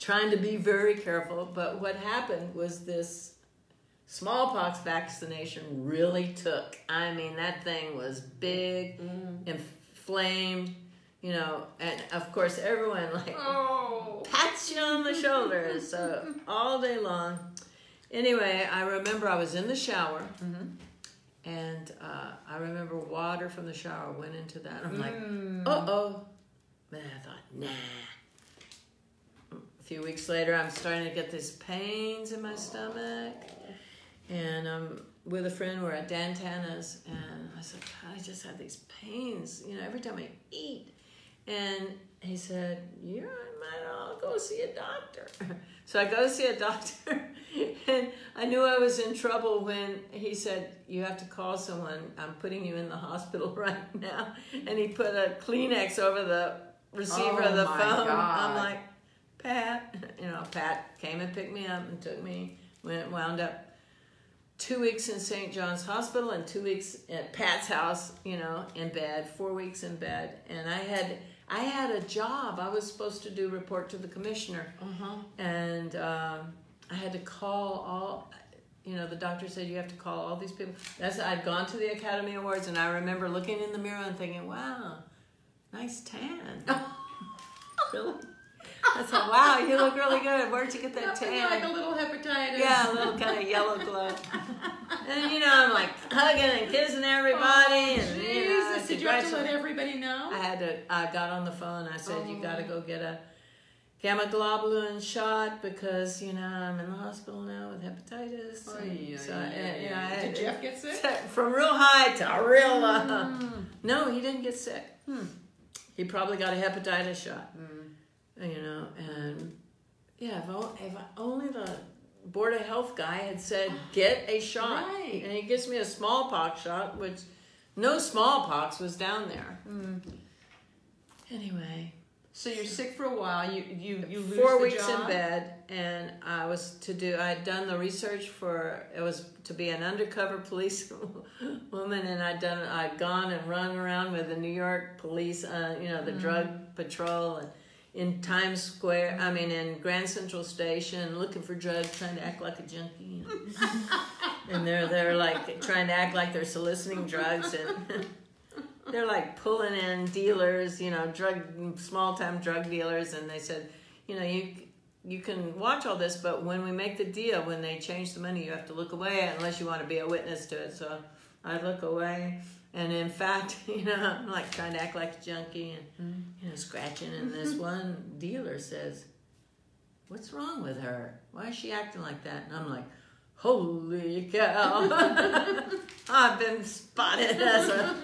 trying to be very careful. But what happened was this smallpox vaccination really took. I mean, that thing was big, inflamed. You know, and of course everyone like pats you on the shoulder, so all day long. Anyway, I remember I was in the shower, and I remember water from the shower went into that. I'm like, uh-oh. But I thought, nah. A few weeks later, I'm starting to get these pains in my stomach, and I'm with a friend. We're at Dantana's, and I said, God, I just have these pains, you know, every time I eat. And he said, you might all go see a doctor. So I go see a doctor, and I knew I was in trouble when he said, you have to call someone. I'm putting you in the hospital right now. And he put a Kleenex over the receiver of the phone. God. I'm like, Pat. You know, Pat came and picked me up and took me when it wound up 2 weeks in St. John's Hospital and 2 weeks at Pat's house, you know, in bed, 4 weeks in bed. And I had a job. I was supposed to do Report to the Commissioner. And I had to call all, you know, the doctor said you have to call all these people. I'd gone to the Academy Awards, and I remember looking in the mirror and thinking, wow, nice tan. Really? I said, wow, you look really good. Where'd you get that tan? Like a little hepatitis. Yeah, a little kind of yellow glow. And, you know, I'm like hugging and kissing everybody. Oh, and, Jesus, you know, did you have to let everybody know? I got on the phone. I said, you got to go get a gamma globulin shot because, you know, I'm in the hospital now with hepatitis. Did Jeff get sick? From real high to real low. No, he didn't get sick. He probably got a hepatitis shot. You know, and yeah, if only the Board of Health guy had said, get a shot. Right. And he gives me a smallpox shot, which no smallpox was down there. Anyway. So you're sick for a while. You lose the job? 4 weeks in bed, and I had done the research for, it was to be an undercover police woman, and I'd gone and run around with the New York police, you know, the drug patrol, and in Times Square, I mean in Grand Central Station, looking for drugs, trying to act like a junkie. And they're like trying to act like they're soliciting drugs, and they're like pulling in dealers, you know, small-time drug dealers, and they said, you know, you can watch all this, but when we make the deal, when they change the money, you have to look away unless you want to be a witness to it. So I look away. And in fact, you know, I'm like trying to act like a junkie and, you know, scratching. And this one dealer says, what's wrong with her? Why is she acting like that? And I'm like, holy cow. I've been spotted as a...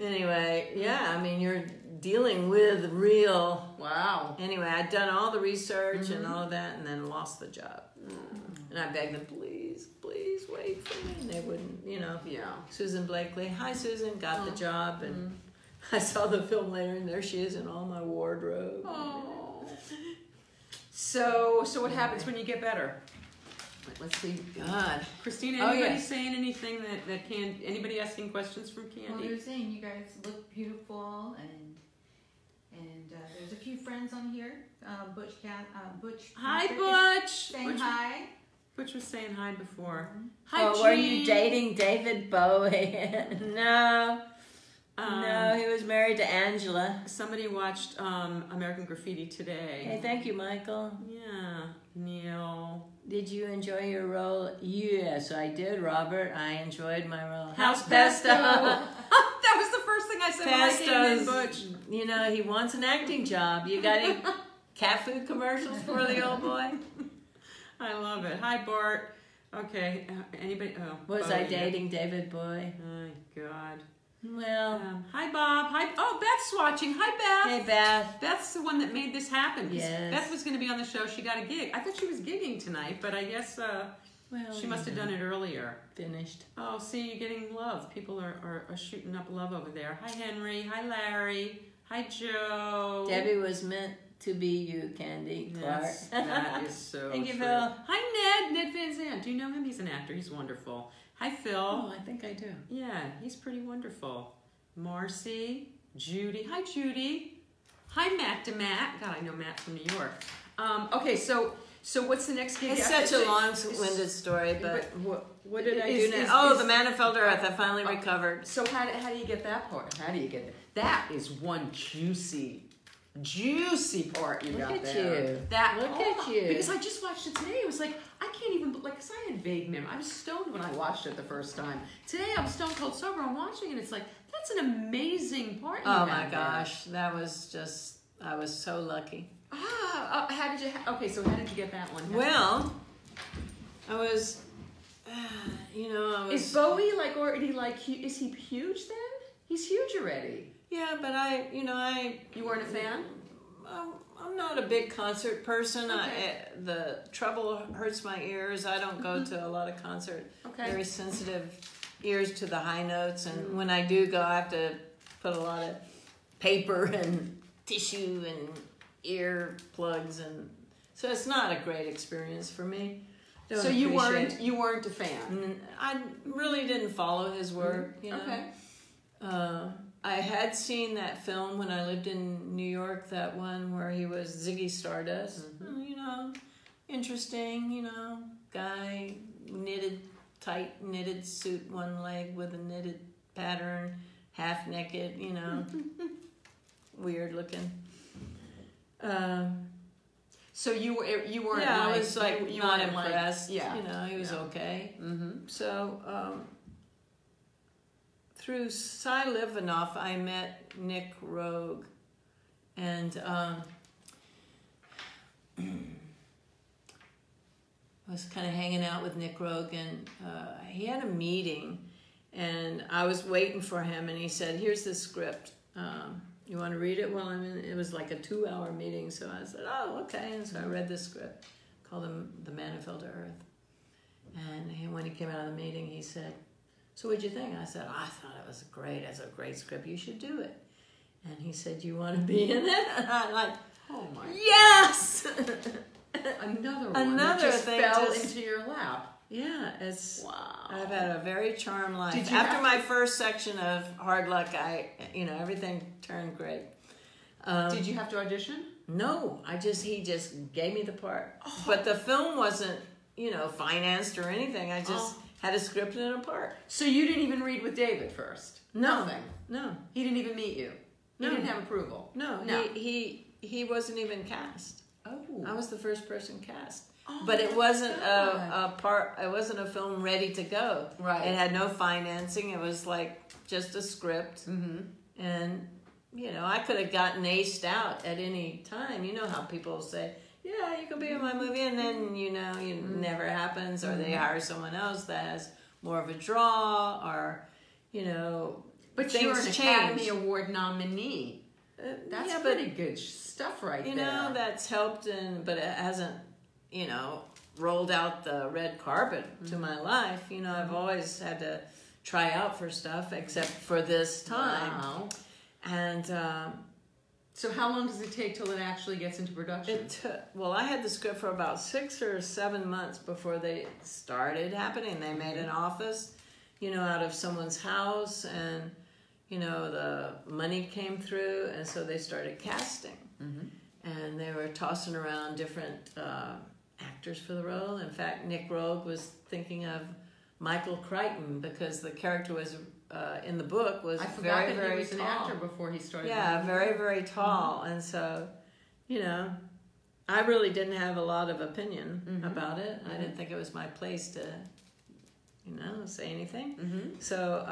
Anyway, yeah, I mean, you're dealing with real... Wow. Anyway, I'd done all the research and all of that, and then lost the job. And I begged them, please wait for me. And they wouldn't, you know. Yeah. Susan Blakely. Hi, Susan. Got the job. And I saw the film later, and there she is in all my wardrobe. Oh. So what happens when you get better? Let's see. God. Christina, anybody saying anything that Candy, anybody asking questions from Candy? Well, they're saying you guys look beautiful, and there's a few friends on here. Butch. Hi, Butch. Saying hi. Butch was saying hi before. Hi, Jean. Oh, are you dating David Bowie? No. No, he was married to Angela. Somebody watched American Graffiti today. Hey, thank you, Michael. Yeah. Neil. Did you enjoy your role? Yes, I did, Robert. I enjoyed my role. How's pesto? That was the first thing I said when I came in, Butch. You know, he wants an acting job. You got any cat food commercials for the old boy? I love it. Hi, Bart. Okay. Anybody? Oh, was I dating David Bowie? Oh, God. Well. Hi, Bob. Hi. Oh, Beth's watching. Hi, Beth. Hey, Beth. Beth's the one that made this happen. Yes. Beth was going to be on the show. She got a gig. I thought she was gigging tonight, but I guess she must have done it earlier. Finished. Oh, see, you're getting love. People are shooting up love over there. Hi, Henry. Hi, Larry. Hi, Joe. Debbie was meant to be you, Candy Clark. Yes, that is so Thank you, true. Phil. Hi, Ned Van Zandt. Do you know him? He's an actor. He's wonderful. Hi, Phil. Oh, I think I do. Yeah, he's pretty wonderful. Marcy, Judy. Hi, Judy. Hi, Matt DeMatt. God, I know Matt from New York. Okay, so what's the next gig? It's such a long-winded story, but what did I do next? Oh, The Man Who Fell to Earth. I finally recovered. So how do you get that part? How do you get it? That is one juicy part you got there. Look at you. Because I just watched it today. It was like, I can't even, because I had vague memory. I was stoned when I watched it the first time. Today I'm stone cold sober. I'm watching it. It's like, that's an amazing part you got. Oh my gosh. That was just, I was so lucky. Ah, how did you get that one? Well, I was. Is Bowie like already is he huge then? He's huge already. Yeah, but you weren't a fan? I'm not a big concert person. Okay. The treble hurts my ears. I don't go to a lot of concert. Okay. Very sensitive ears to the high notes. And when I do go, I have to put a lot of paper and tissue and ear plugs. And so it's not a great experience for me. So you weren't a fan? I really didn't follow his work. You know? Okay. I had seen that film when I lived in New York, that one where he was Ziggy Stardust. Mm-hmm. You know, interesting, you know, guy, knitted, tight knitted suit, one leg with a knitted pattern, half naked, you know, weird looking. So you weren't, yeah, like, I was like, you not impressed, like, yeah, you know, he was, yeah, okay. Mm-hmm. So through Cy Livanoff, I met Nick Rogue, and I was kind of hanging out with Nick Rogue, and he had a meeting, and I was waiting for him, and he said, here's the script. You want to read it? Well, I mean, it was like a 2-hour meeting, so I said, oh, okay. And so I read the script, called him The Man Who Fell to Earth. And he, when he came out of the meeting, he said, so what'd you think? I said, I thought it was great. It's a great script. You should do it. And he said, do you want to be in it? And I'm like, oh my. Yes! Another one that just fell into your lap. Yeah, it's, wow. I've had a very charmed life. After my first section of Hard Luck, you know, everything turned great. Did you have to audition? No, he just gave me the part. Oh. But the film wasn't, you know, financed or anything. I just had a script and a part. So you didn't even read with David first? No. Nothing. No. He didn't even meet you? No. He didn't have approval? No. No. He wasn't even cast. Oh. I was the first person cast. Oh, but it wasn't it wasn't a film ready to go. Right. It had no financing. It was like just a script. Mm-hmm. And, you know, I could have gotten aced out at any time. You know how people say, yeah, you can be in my movie, and then, you know, it never happens, or they hire someone else that has more of a draw, or, you know, but things you're an change. Academy Award nominee. That's pretty good stuff right there. You know, that's helped, but it hasn't, you know, rolled out the red carpet to my life. You know, I've always had to try out for stuff, except for this time. Wow. And so how long does it take till it actually gets into production? It took, well, I had the script for about 6 or 7 months before they started happening. They made an office, you know, out of someone's house, and, you know, the money came through, and so they started casting. Mm-hmm. And they were tossing around different actors for the role. In fact, Nick Rogue was thinking of Michael Crichton, because the character was in the book was very, very tall. I forgot that he was an actor before he started. Yeah, very, very tall. Mm-hmm. And so, you know, I really didn't have a lot of opinion about it. Mm-hmm. I didn't think it was my place to, you know, say anything. Mm-hmm. So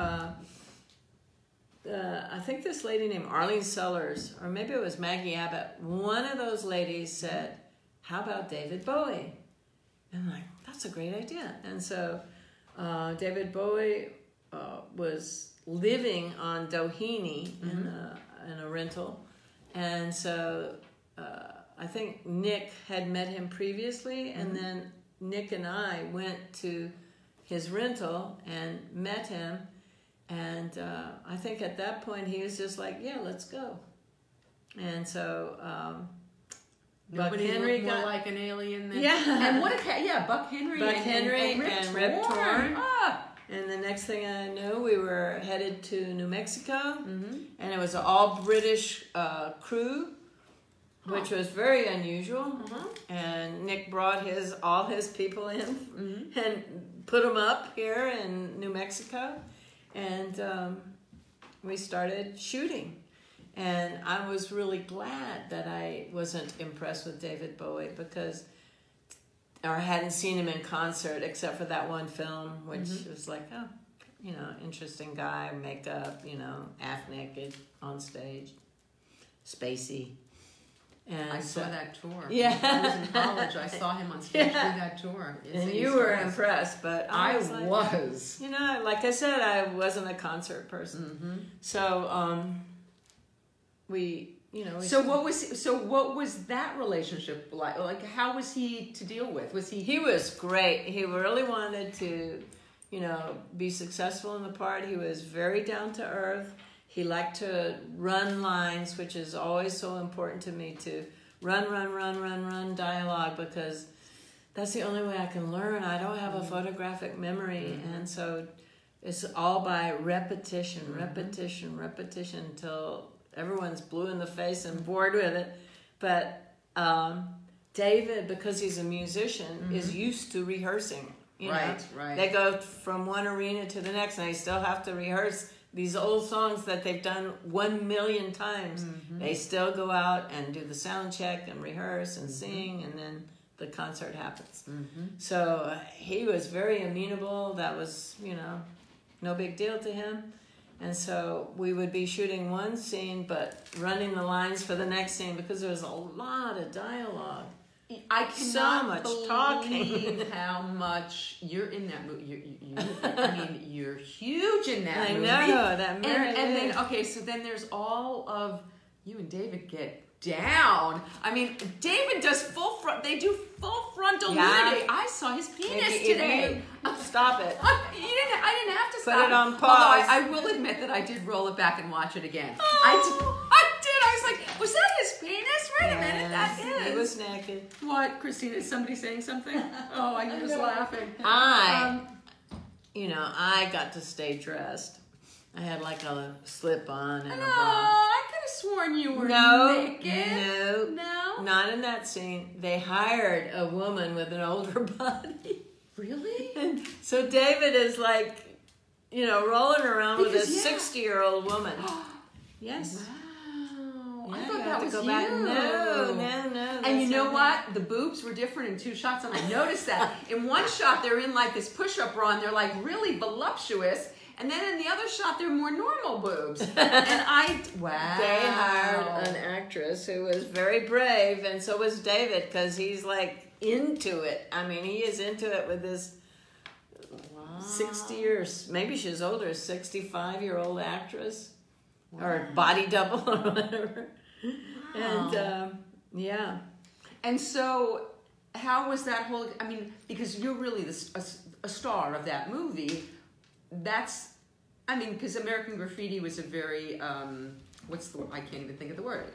I think this lady named Arlene Sellers, or maybe it was Maggie Abbott, one of those ladies said, how about David Bowie? And I'm like, that's a great idea. And so David Bowie was living on Doheny in a rental. And so I think Nick had met him previously, and then Nick and I went to his rental and met him. And I think at that point he was just like, yeah, let's go. And so Buck Henry got more like an alien than and what a Buck Henry and Rip Torn. Ah. And the next thing I knew, we were headed to New Mexico, and it was an all British crew, which was very unusual. And Nick brought all his people in and put them up here in New Mexico. And we started shooting. And I was really glad that I wasn't impressed with David Bowie, because I hadn't seen him in concert except for that one film, which was like, oh, you know, interesting guy, makeup, you know, half naked on stage, spacey. And I saw that tour. Yeah. When I was in college, I saw him on stage do that tour. And you were impressed, but I was. Like, you know, like I said, I wasn't a concert person. So what was that relationship like? Like, how was he to deal with? He was great. He really wanted to, you know, be successful in the part. He was very down to earth. He liked to run lines, which is always so important to me, to run dialogue, because that's the only way I can learn. I don't have a photographic memory, and so it's all by repetition, repetition, repetition until everyone's blue in the face and bored with it. But David, because he's a musician, is used to rehearsing. You know? They go from one arena to the next, and they still have to rehearse these old songs that they've done 1 million times. They still go out and do the sound check and rehearse and sing, and then the concert happens. So he was very amenable. That was, you know, no big deal to him. And so we would be shooting one scene, but running the lines for the next scene, because there was a lot of dialogue. I cannot believe how much you're in that movie. I mean, you're huge in that movie. I know, that movie. And then, okay, so then there's all of you and David get down. I mean, David does full front. They do full frontal nudity. I saw his penis today. Stop it. I didn't have to stop. Put it on pause. Although I will admit that I did roll it back and watch it again. Oh. I was like, was that his penis? Wait a minute, that is. He was naked. What, Christine? Is somebody saying something? Oh, I was laughing. You know, I got to stay dressed. I had like a slip on and a bra. I could have sworn you were naked. No, not in that scene. They hired a woman with an older body. Really? And so David is like, you know, rolling around with a 60-year-old woman. Yes. Wow. Yeah, I thought that was you. No. And you know what? The boobs were different in two shots, and I noticed that. In one shot, they're in like this push-up bra, and they're like really voluptuous. And then in the other shot, they're more normal boobs. And wow. They hired an actress who was very brave, and so was David, because he's like into it. I mean, he is into it with this 60 years, maybe she's older, 65-year-old actress. Or body double or whatever. And yeah. And so how was that whole, I mean, because you're really a star of that movie. That's, I mean, because American Graffiti was a very, what's the, I can't even think of the word.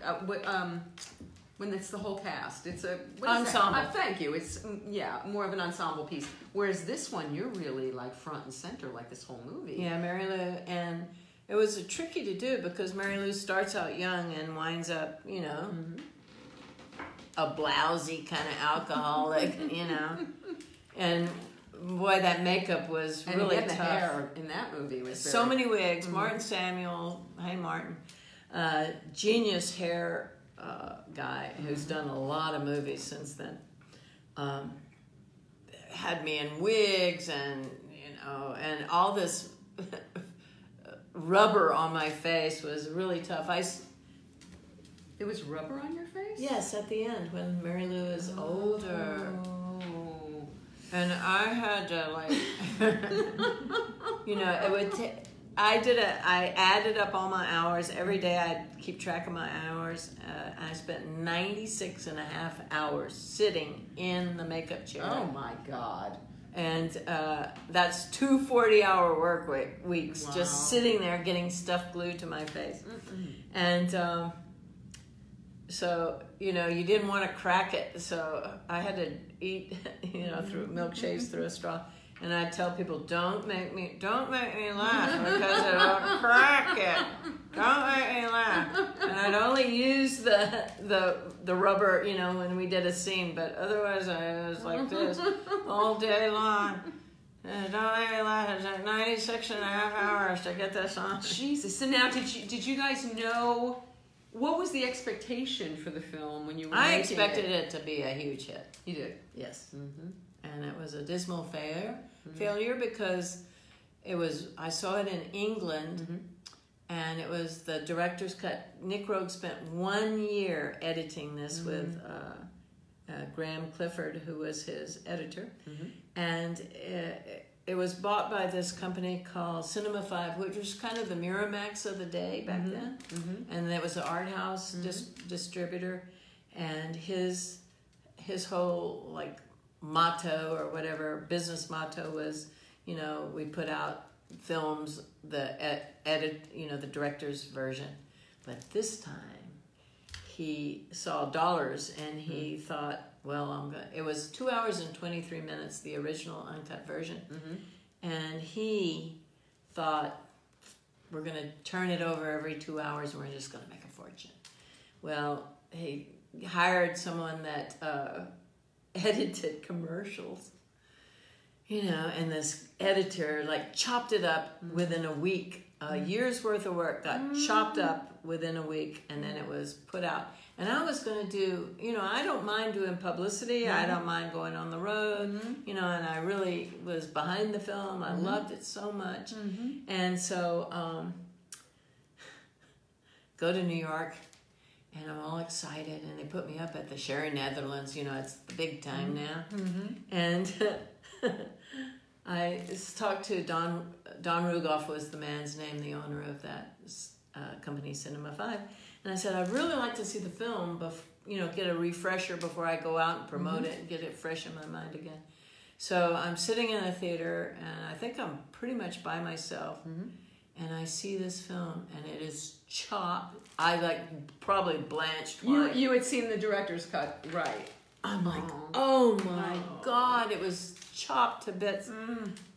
When it's the whole cast. It's a, ensemble. Thank you. It's, yeah, more of an ensemble piece. Whereas this one, you're really like front and center, like this whole movie. Yeah, Mary Lou and... It was tricky to do because Mary Lou starts out young and winds up, you know, a blousy kind of alcoholic, you know. And boy, that makeup was really tough. And the hair in that movie was so many wigs. Martin Samuel, hey Martin, genius hair guy who's done a lot of movies since then. Had me in wigs and, you know, and all this... rubber on my face was really tough. It was rubber on your face? Yes, at the end when Mary Lou is older. And I had to like, you know, it would take, I added up all my hours. Every day I'd keep track of my hours. I spent 96 and a half hours sitting in the makeup chair. Oh my God. And that's two 40-hour work weeks, just sitting there getting stuff glued to my face. And so, you know, you didn't want to crack it. So I had to eat, you know, through milkshakes through a straw. And I'd tell people, don't make me laugh because I don't crack it. Don't make me laugh. And I'd only use the rubber, you know, when we did a scene, but otherwise I was like this all day long. Don't make me laugh. It's like 96 and a half hours to get this on. Jesus. So now did you guys know what was the expectation for the film when you were making it? I expected it to be a huge hit. You did? Yes. And it was a dismal failure because it was, I saw it in England and it was the director's cut. Nick Rogue spent 1 year editing this with Graham Clifford, who was his editor. And it was bought by this company called Cinema 5, which was kind of the Miramax of the day back then. And it was an art house distributor, and his whole like motto or whatever business motto was, you know, we put out films, the edit, you know, the director's version, but this time he saw dollars and he thought, well, I'm gonna, it was 2 hours and 23 minutes, the original uncut version. And he thought, we're going to turn it over every 2 hours and we're just going to make a fortune. Well, he hired someone that edited commercials, you know, and this editor like chopped it up within a week. A year's worth of work got chopped up within a week, and then it was put out. And I was going to do, you know, I don't mind doing publicity. I don't mind going on the road, you know, and I really was behind the film. I loved it so much. And so go to New York, and I'm all excited, and they put me up at the Sherry Netherlands. You know, it's the big time now. And I talked to Don Rugoff was the man's name, the owner of that company, Cinema 5. And I said, I'd really like to see the film, you know, get a refresher before I go out and promote it and get it fresh in my mind again. So I'm sitting in a theater, and I think I'm pretty much by myself, and I see this film, and it is chopped. I, like, probably blanched. You had seen the director's cut, right? I'm like, oh my God, it was chopped to bits.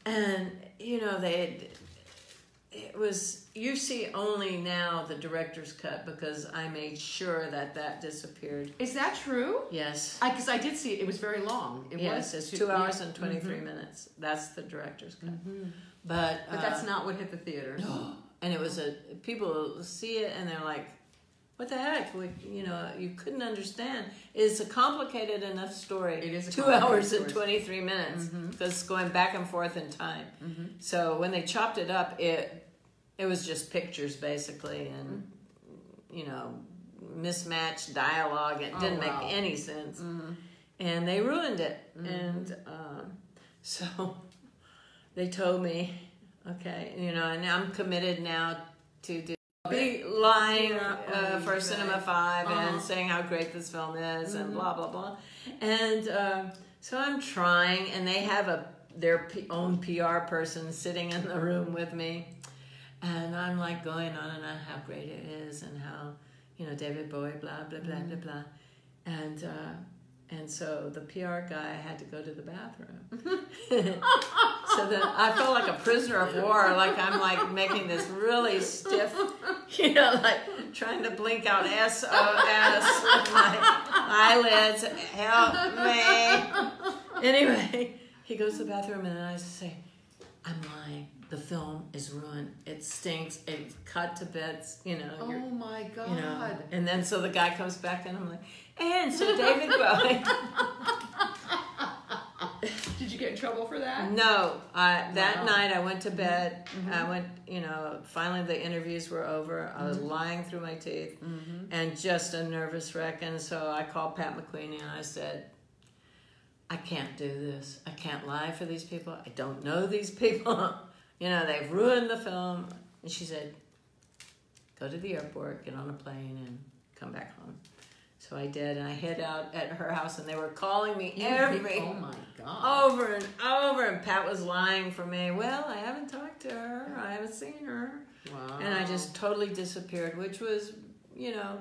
And, you know, it was, you see only now the director's cut because I made sure that that disappeared. Is that true? Yes. Because I did see it. It was very long. It was. It's 2 hours and 23 minutes. That's the director's cut. But that's not what hit the theaters. No. And it was people see it and they're like, what the heck? You know, you couldn't understand. It's a complicated enough story. It is a 2 hours and 23 minutes because it's going back and forth in time. So when they chopped it up, it was just pictures basically, and you know, mismatched dialogue. It didn't make any sense, and they ruined it. And so they told me, okay, you know, and I'm committed now to do. Be lying for Cinema 5 and saying how great this film is and blah blah blah, and so I'm trying, and they have their own PR person sitting in the room with me, and I'm like going on and on how great it is and how, you know, David Bowie blah blah blah blah blah, and so the PR guy had to go to the bathroom. So then I felt like a prisoner of war, like I'm like making this really stiff, you know, like trying to blink out SOS with my eyelids. Help me. Anyway, he goes to the bathroom, and I say, I'm lying. The film is ruined. It stinks. It's cut to bits, you know. Oh my God. You know. And then so the guy comes back, and I'm like, and so David Bowie. Did you get in trouble for that? No. That night I went to bed. I went, you know, finally the interviews were over. I was lying through my teeth and just a nervous wreck. And so I called Pat McQueeney and I said, I can't do this. I can't lie for these people. I don't know these people. You know, they've ruined the film. And she said, go to the airport, get on a plane, and come back home. So I did, and I hid out at her house, and they were calling me oh my God, over and over, and Pat was lying for me. Well, I haven't talked to her, I haven't seen her, and I just totally disappeared, which was, you know,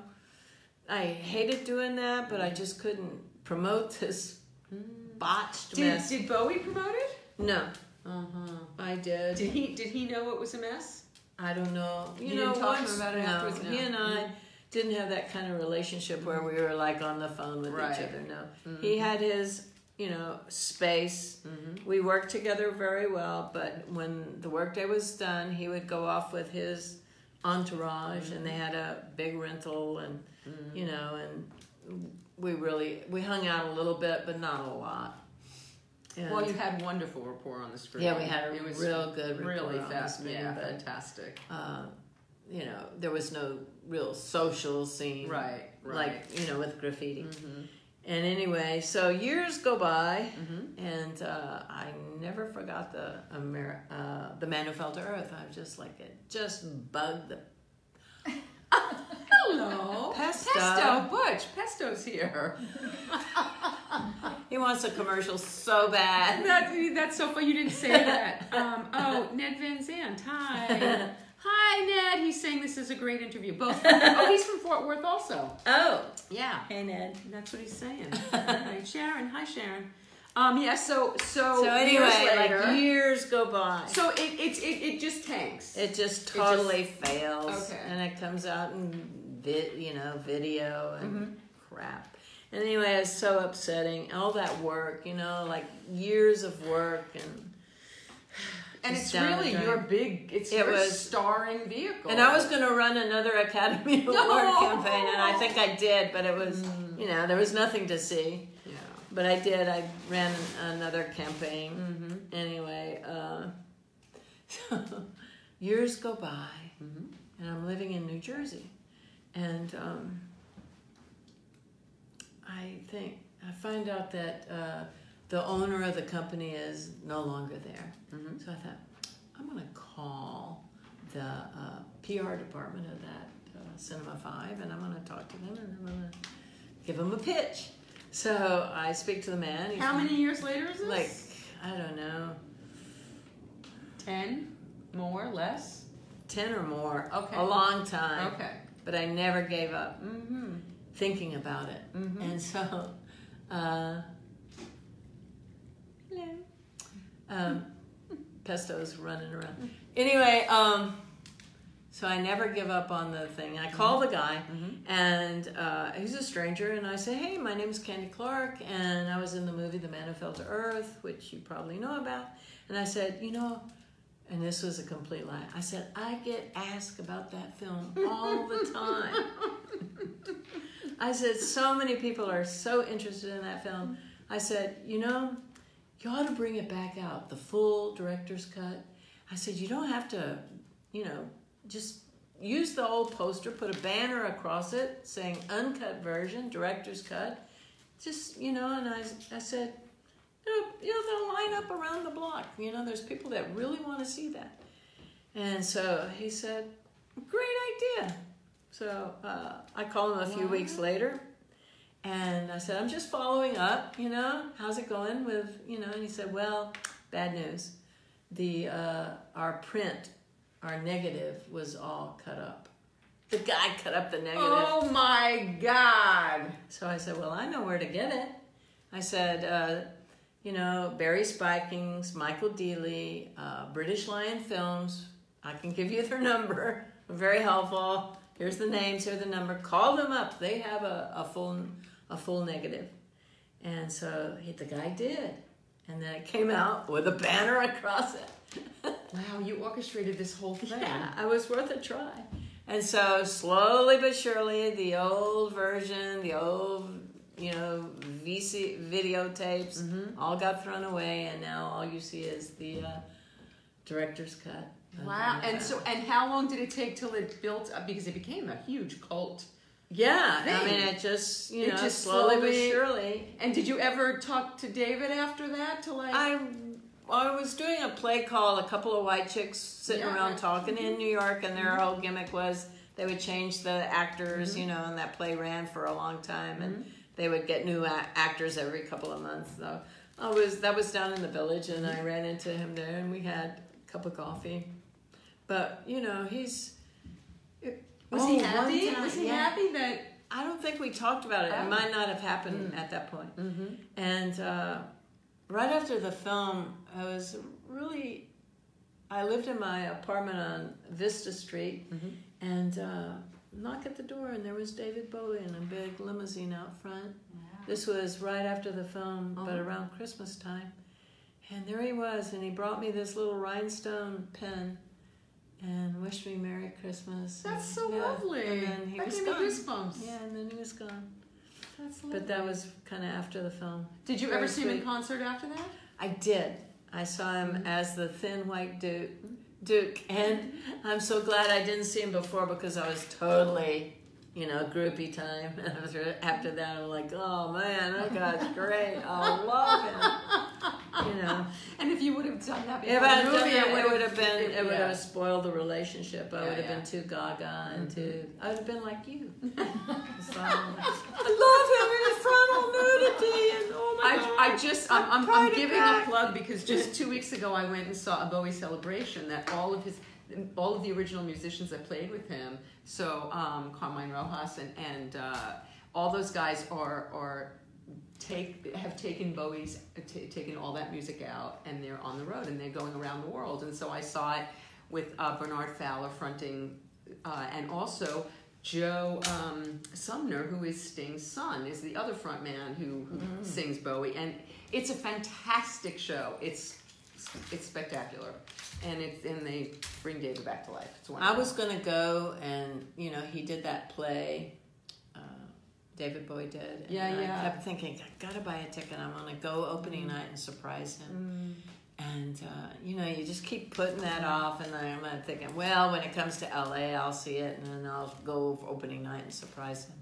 I hated doing that, but I just couldn't promote this botched mess. Did Bowie promote it? No, I did. Did he know it was a mess? I don't know. You know, didn't talk to him about it afterwards. No. He and I didn't have that kind of relationship where we were like on the phone with each other, no. He had his, you know, space. We worked together very well, but when the workday was done, he would go off with his entourage, and they had a big rental, and, you know, and we hung out a little bit, but not a lot. And well, you had wonderful rapport on the screen. Yeah, we had a real good rapport fantastic. You know, there was no real social scene, like, you know, with graffiti. And anyway, so years go by, and I never forgot the Man Who Fell to Earth. I was just like, it just bugged the... Hello, Pesto Butch. Pesto's here. He wants a commercial so bad. That's so funny. You didn't say that. Oh, Ned Van Zandt. Hi. hi, Ned. He's saying this is a great interview. Both. Oh, he's from Fort Worth also. Oh. Yeah. Hey, Ned. That's what he's saying. Right. Sharon. Hi, Sharon. Yeah, so anyway, years later, like years go by. So it just tanks. It just totally fails. Okay. And it comes out in video and crap. And anyway, it's so upsetting. All that work, like years of work and it's really your big, it was starring vehicle. And I was going to run another Academy Award campaign, and I think I did, but it was, there was nothing to see. Yeah. But I did. I ran another campaign. Anyway, so years go by, and I'm living in New Jersey. And I find out that the owner of the company is no longer there. So I thought, I'm going to call the PR department of that Cinema 5, and I'm going to talk to them, and I'm going to give them a pitch. So I speak to the man. How many years later is this? Like, I don't know. 10? More? Less? 10 or more. Okay. A long time. Okay. But I never gave up thinking about it. And so, hello. Pesto's running around. Anyway, so I never give up on the thing. I call the guy, and he's a stranger, and I say, hey, my name's Candy Clark, and I was in the movie The Man Who Fell to Earth, which you probably know about. And I said, and this was a complete lie. I said, I get asked about that film all the time. I said, so many people are so interested in that film. I said, you ought to bring it back out, the full director's cut. I said, you don't have to, just use the old poster, put a banner across it saying uncut version, director's cut. Just, and I said, they'll line up around the block. There's people that really want to see that. And so he said, great idea. So I called him a few weeks later. And I said, I'm just following up, how's it going with, and he said, well, bad news. Our negative was all cut up. The guy cut up the negative. Oh my God. So I said, well, I know where to get it. I said, Barry Spikings, Michael Dealey, British Lion Films. I can give you their number. Very helpful. Here's the names, here's the number. Call them up. They have a full negative. And so the guy did. And then it came out with a banner across it. Wow, you orchestrated this whole thing. Yeah, I was worth a try. And so slowly but surely, the old version, the old, videotapes, all got thrown away. And now all you see is the director's cut. Wow. And so, and how long did it take till it built up? Because it became a huge cult. Yeah, thing. I mean, it just, just slowly but surely. And did you ever talk to David after that? Till I was doing a play call, a couple of white chicks sitting around talking in New York, and their whole gimmick was they would change the actors, and that play ran for a long time, and they would get new actors every couple of months. So that was down in the village, and I ran into him there, and we had a cup of coffee. But was he happy? Was he happy that I don't think we talked about it. It might not have happened at that point. And right after the film, I lived in my apartment on Vista Street, and knock at the door, and there was David Bowie in a big limousine out front. Wow. This was right after the film, but around Christmas time, and there he was, and he brought me this little rhinestone pen. And wished me Merry Christmas. That's so lovely. And then he was gone. Goosebumps. Yeah, and then he was gone. That's lovely. But that was kind of after the film. Did you ever see him in concert after that? I did. I saw him as the thin white Duke. And I'm so glad I didn't see him before because I was totally, groupie time. And after that, I'm like, oh man, that guy's great. I love him. And if you would have done that before the movie, it would have spoiled the relationship. I would have been too gaga and too. I would have been like you. So, I love him in frontal nudity and oh my God. I'm giving a plug because just 2 weeks ago I went and saw a Bowie celebration that all of his all of the original musicians that played with him. So Carmine Rojas and all those guys have taken Bowie's, taken all that music out, and they're on the road and they're going around the world. And so I saw it with Bernard Fowler fronting, and also Joe Sumner, who is Sting's son, is the other front man who sings Bowie. And it's a fantastic show. It's spectacular, and they bring David back to life. It's wonderful. I was gonna go, and you know, he did that play. David Bowie did. And I kept thinking, I gotta buy a ticket. I'm gonna go opening night and surprise him. And you know, you just keep putting that off, and then I'm thinking, well, when it comes to LA, I'll see it, and then I'll go for opening night and surprise him.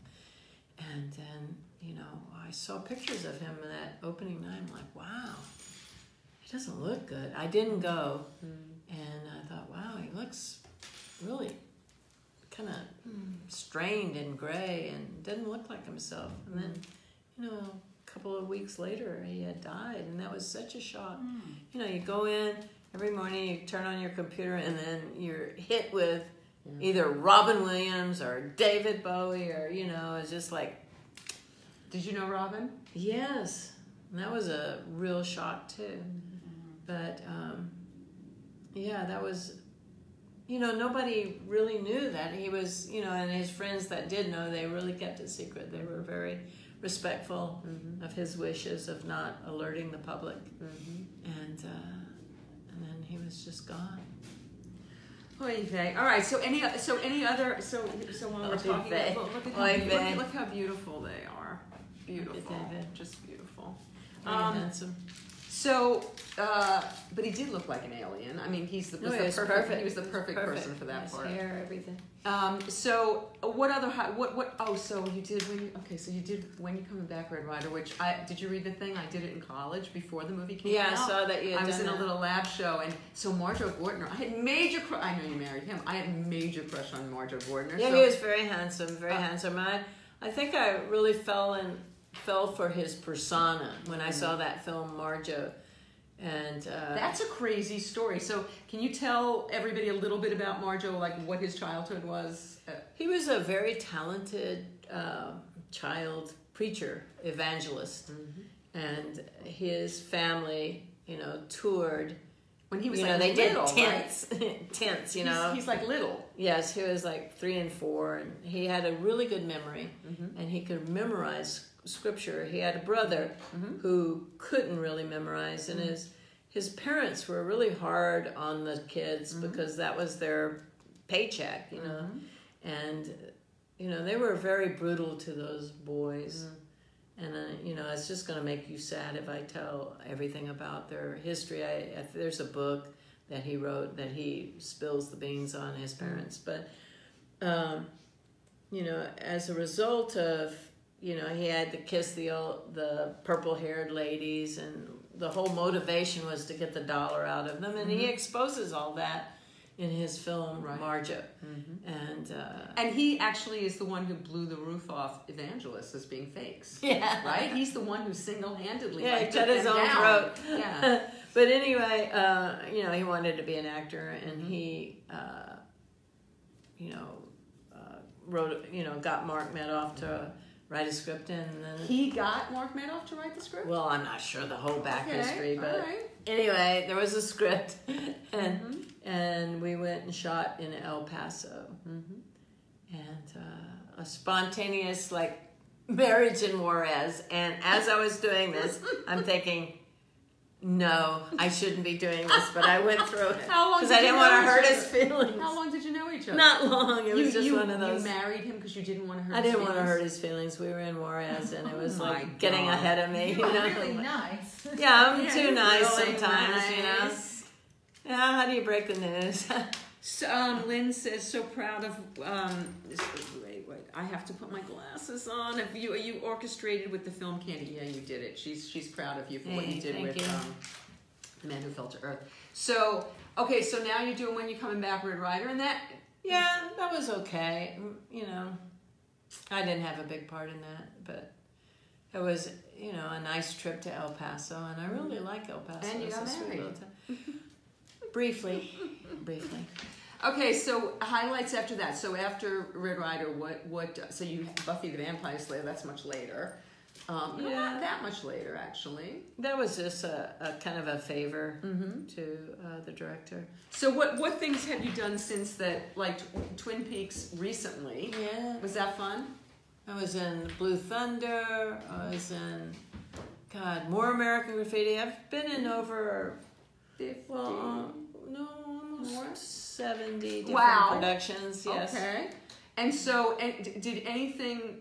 And then, you know, I saw pictures of him that opening night. I'm like, wow, he doesn't look good. I didn't go, and I thought, wow, he looks really kind of strained and gray and didn't look like himself. And then, you know, a couple of weeks later he had died, and that was such a shock. You know, you go in every morning, you turn on your computer, and then you're hit with either Robin Williams or David Bowie, or you know, it's just like, did you know Robin? Yes, and that was a real shock too. But yeah, that was, you know, nobody really knew that he was, you know, and his friends that did know, they really kept it secret. They were very respectful of his wishes of not alerting the public. And then he was just gone. All right, so while we're talking, look how beautiful they are. Beautiful, just beautiful. Handsome. So, but he did look like an alien. I mean, he was the perfect person for that part. His hair, everything. So, you did When You Come Back, Red Ryder, which did you read the thing? I did it in college before the movie came out. Yeah, I saw that you had done that. I was in a little lab show, and so Marjo Gortner, I know you married him. I had a major crush on Marjo Gortner. Yeah, so, he was very handsome, handsome. I think I really fell for his persona when I saw that film Marjo, and that's a crazy story. So can you tell everybody a little bit about Marjo, like what his childhood was? He was a very talented child preacher, evangelist, and his family, you know, toured when he was, you know, they did tents, right? Tents, you know. He's like little. Yes, he was like 3 and 4, and he had a really good memory, and he could memorize scripture. He had a brother who couldn't really memorize, and his parents were really hard on the kids because that was their paycheck, you know. And you know, they were very brutal to those boys. And you know, it's just going to make you sad if I tell everything about their history. There's a book that he wrote that he spills the beans on his parents, but you know, as a result of, you know, he had to kiss the purple-haired ladies, and the whole motivation was to get the dollar out of them. And he exposes all that in his film Marjo. And he actually is the one who blew the roof off evangelists as being fakes. Yeah, right. He's the one who single-handedly cut his own throat. Yeah. But anyway, you know, he wanted to be an actor, and he, you know, wrote, you know, got Mark Madoff to write a script, and then... He got Mark Madoff to write the script? Well, I'm not sure the whole history, but... Anyway, there was a script, and we went and shot in El Paso. And a spontaneous, like, marriage in Juarez, and as I was doing this, I'm thinking, no, I shouldn't be doing this, but I went through it. Because I didn't want to hurt his feelings. How long did you know each other? Not long. It was just one of those. You married him because you didn't want to hurt his feelings? I didn't want to hurt his feelings. We were in Juarez, and it was like getting ahead of me. You know? Really nice. Yeah, I'm too nice really sometimes, you know. Yeah, how do you break the news? So, Lynn says, so proud of, wait, I have to put my glasses on. You orchestrated with the film Candy. Yeah, you did it. She's proud of you for what you did with The Man Who Fell to Earth. So, okay, so now you're doing When You're Coming Back, Red Ryder, and that, yeah, that was okay. You know, I didn't have a big part in that, but it was, you know, a nice trip to El Paso, and I really like El Paso. And you got married. Briefly. Okay, so highlights after that. So after Red Rider, so you Buffy the Vampire Slayer, that's much later. Yeah. Not that much later, actually. That was just a kind of a favor to the director. So what things have you done since that, like Twin Peaks recently? Yeah. Was that fun? I was in Blue Thunder. I was in, God, more American Graffiti. I've been in over 50. Well, no, almost more? 70 different productions. Yes. Okay. And so, did anything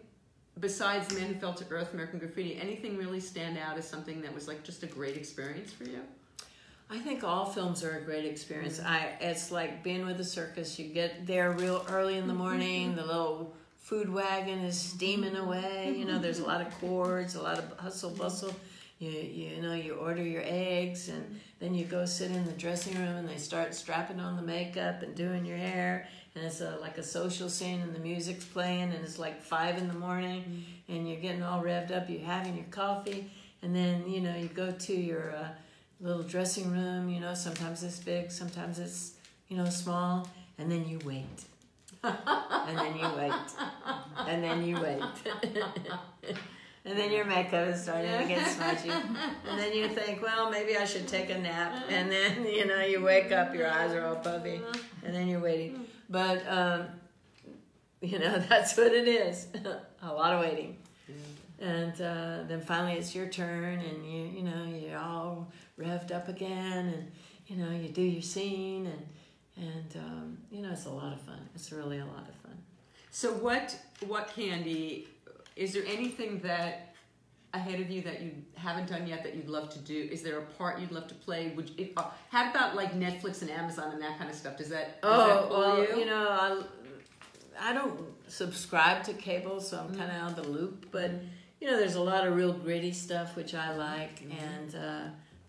besides Men Who Fell to Earth, American Graffiti, anything really stand out as something that was like just a great experience for you? I think all films are a great experience. It's like being with a circus. You get there real early in the morning. The little food wagon is steaming away. You know, there's a lot of cords, a lot of hustle bustle. You know, you order your eggs, and then you go sit in the dressing room, and they start strapping on the makeup and doing your hair. And it's like a social scene, and the music's playing, and it's like 5 in the morning, and you're getting all revved up. You're having your coffee, and then, you know, you go to your little dressing room. You know, sometimes it's big, sometimes it's, you know, small, and then you wait. And then you wait. And then you wait. And then your makeup is starting to get smudgy. And then you think, well, maybe I should take a nap. And then, you know, you wake up, your eyes are all puffy, and then you're waiting. But, you know, that's what it is. A lot of waiting. Yeah. And then finally it's your turn, and, you know, you're all revved up again. And, you know, you do your scene. And you know, it's a lot of fun. It's really a lot of fun. So what Candy... Is there anything that ahead of you that you haven't done yet that you'd love to do? Is there a part you'd love to play? How about like Netflix and Amazon and that kind of stuff? Does that pull you? You know, I don't subscribe to cable, so I'm kind of out of the loop. But you know, there's a lot of real gritty stuff which I like, and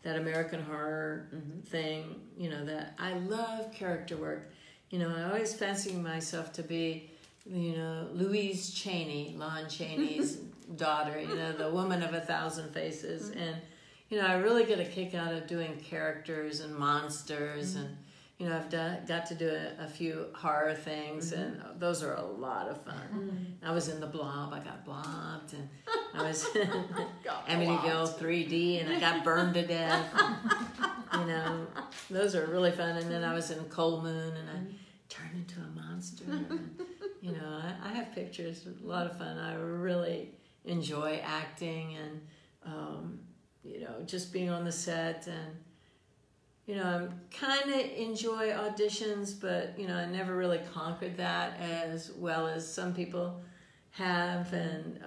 that American horror thing. You know, that I love character work. You know, I always fancy myself to be, you know, Louise Cheney, Lon Chaney's daughter, you know, the woman of 1,000 faces. And, you know, I really get a kick out of doing characters and monsters. And, you know, I've got to do a few horror things, and those are a lot of fun. I was in The Blob. I got blobbed. And I was in Amityville 3D, and I got burned to death. And, you know, those are really fun. And then I was in Cold Moon, and I turned into a monster. And, you know, I have pictures, a lot of fun. I really enjoy acting and, you know, just being on the set. And, you know, I kind of enjoy auditions, but, you know, I never really conquered that as well as some people have. And,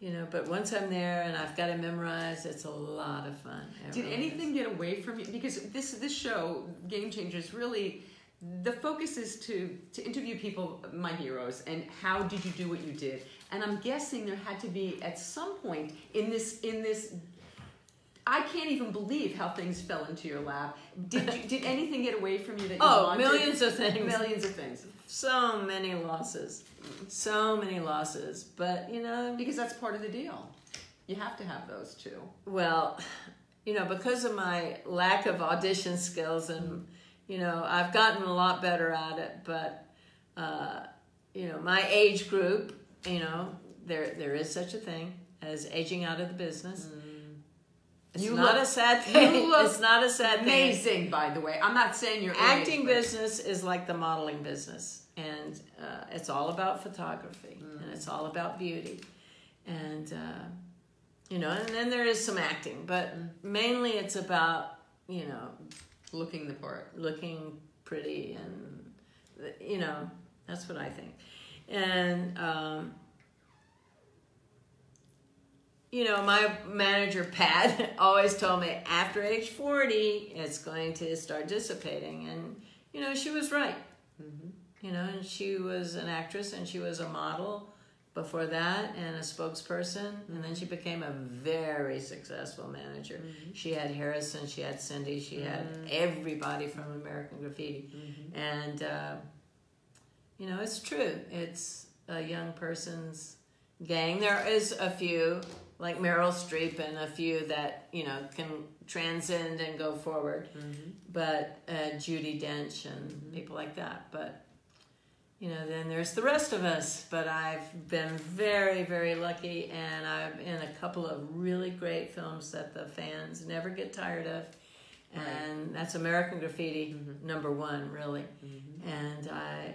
you know, but once I'm there and I've got it memorized, it's a lot of fun. Did anything get away from you? Because this show, Game Changers, really... The focus is to interview people, my heroes, and how did you do what you did? And I'm guessing there had to be at some point in this. I can't even believe how things fell into your lap. Did anything get away from you that you wanted? Millions of things. Millions of things. So many losses. So many losses. But you know, because that's part of the deal. You have to have those too. Well, you know, because of my lack of audition skills and. You know, I've gotten a lot better at it, but, you know, my age group, you know, there is such a thing as aging out of the business. It's not a sad thing. You look amazing, by the way. I'm not saying you're acting business is like the modeling business, and it's all about photography, and it's all about beauty. And, you know, and then there is some acting, but mainly it's about, you know... Looking the part. Looking pretty and, you know, that's what I think. And, you know, my manager, Pat, always told me after age 40, it's going to start dissipating. And, you know, she was right. You know, and she was an actress and she was a model before that and a spokesperson. And then she became a very successful manager. She had Harrison, she had Cindy, she had everybody from American Graffiti. And, you know, it's true. It's a young person's gang. There is a few like Meryl Streep and a few that, you know, can transcend and go forward. Mm-hmm. But Judy Dench and mm-hmm. people like that. But, you know, then there's the rest of us. But I've been very, very lucky, and I'm in a couple of really great films that the fans never get tired of. Right. And that's American Graffiti, mm-hmm. #1, really. Mm-hmm. And I,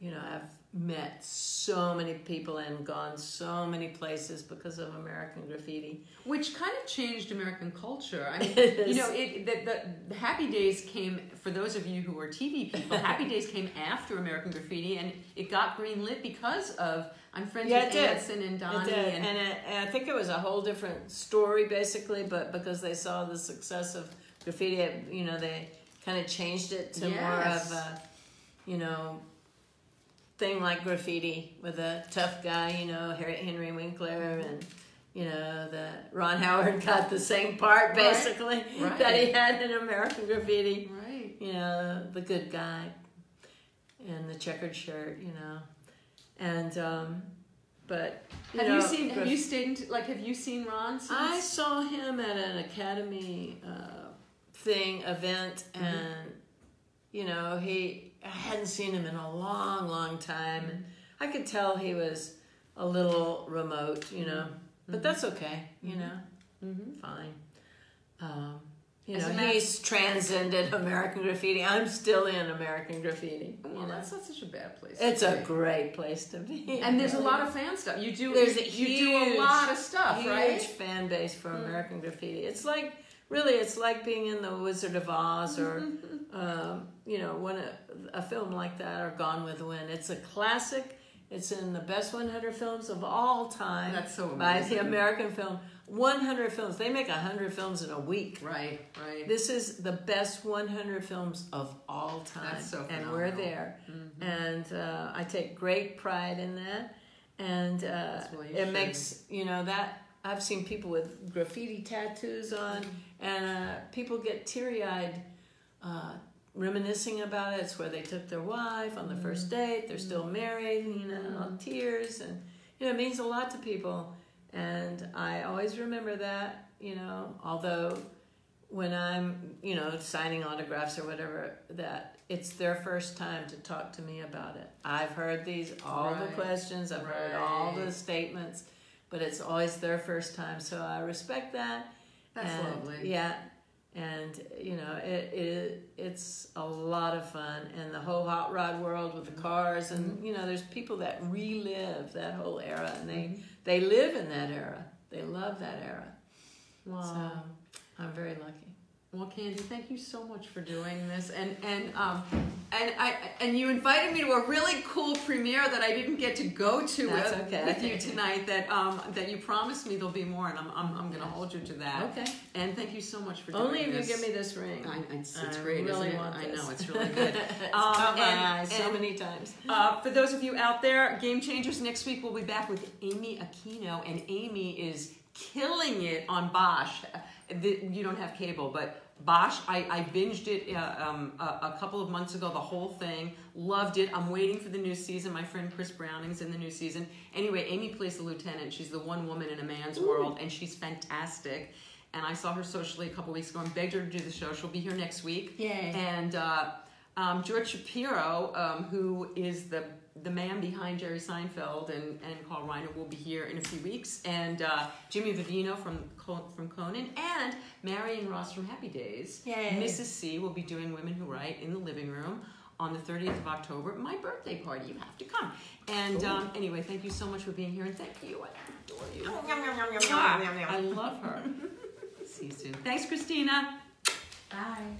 you know, I've met so many people and gone so many places because of American Graffiti. Which kind of changed American culture. I mean, you know, the Happy Days came, for those of you who are TV people, Happy Days came after American Graffiti, and it got greenlit because of, I'm friends with Edson and Donnie. It did. And I think it was a whole different story, basically, but because they saw the success of Graffiti, you know, they kind of changed it to more of a, you know, thing like Graffiti with a tough guy, you know, Henry Winkler, and, you know, the Ron Howard got the same part, basically, right. that he had in American Graffiti. Right. You know, the good guy and the checkered shirt, you know. And, but, have you seen Ron since? I saw him at an Academy event, mm-hmm. and, you know, I hadn't seen him in a long, long time, and I could tell he was a little remote, you know, but mm-hmm. that's okay, you know, mm-hmm. fine. You know, he's transcended American Graffiti. I'm still in American Graffiti. Well, that's not such a bad place. It's a great place to be. And there's a lot of fan stuff. You do a lot of stuff, right? Huge fan base for American Graffiti. It's like, really, it's like being in The Wizard of Oz, or you know, a film like that, or Gone with the Wind. It's a classic. It's in the best 100 films of all time. That's so amazing. By the American Film. 100 films. They make 100 films in a week. Right, right. This is the best 100 films of all time. That's so phenomenal. And we're there. Mm-hmm. And I take great pride in that. And it makes, you know, that I've seen people with graffiti tattoos on, and people get teary-eyed reminiscing about it. It's where they took their wife on the first date. They're still married, you know, on tears. And, you know, it means a lot to people. And I always remember that, you know, although when I'm, you know, signing autographs or whatever, that it's their first time to talk to me about it. I've heard all the questions, I've heard all the statements, but it's always their first time. So I respect that. That's lovely. Yeah. And, you know, it's a lot of fun. And the whole hot rod world with the cars, and, you know, there's people that relive that whole era, and they live in that era. They love that era. Wow. So I'm very lucky. Well, Candy, thank you so much for doing this, and you invited me to a really cool premiere that I didn't get to go to with you tonight. That you promised me there'll be more, and I'm going to hold you to that. Okay. And thank you so much for doing this. Only if you give me this ring. It's great. Really isn't it? I know, it's really good. Many times. For those of you out there, Game Changers, next week we'll be back with Amy Aquino, and Amy is killing it on Bosch. You don't have cable, but Bosch, I binged it a couple of months ago, the whole thing. Loved it. I'm waiting for the new season. My friend Chris Browning's in the new season. Anyway, Amy plays the lieutenant. She's the one woman in a man's world, and she's fantastic. And I saw her socially a couple weeks ago and begged her to do the show. She'll be here next week. Yay. And George Shapiro, who is the man behind Jerry Seinfeld and Carl Reiner, will be here in a few weeks, and Jimmy Vivino from Conan, and Marion Ross from Happy Days. Yay. Mrs. C will be doing Women Who Write in the living room on the 30th of October, my birthday party. You have to come. And anyway, thank you so much for being here, and thank you. I adore you. I love her. See you soon. Thanks, Christina. Bye.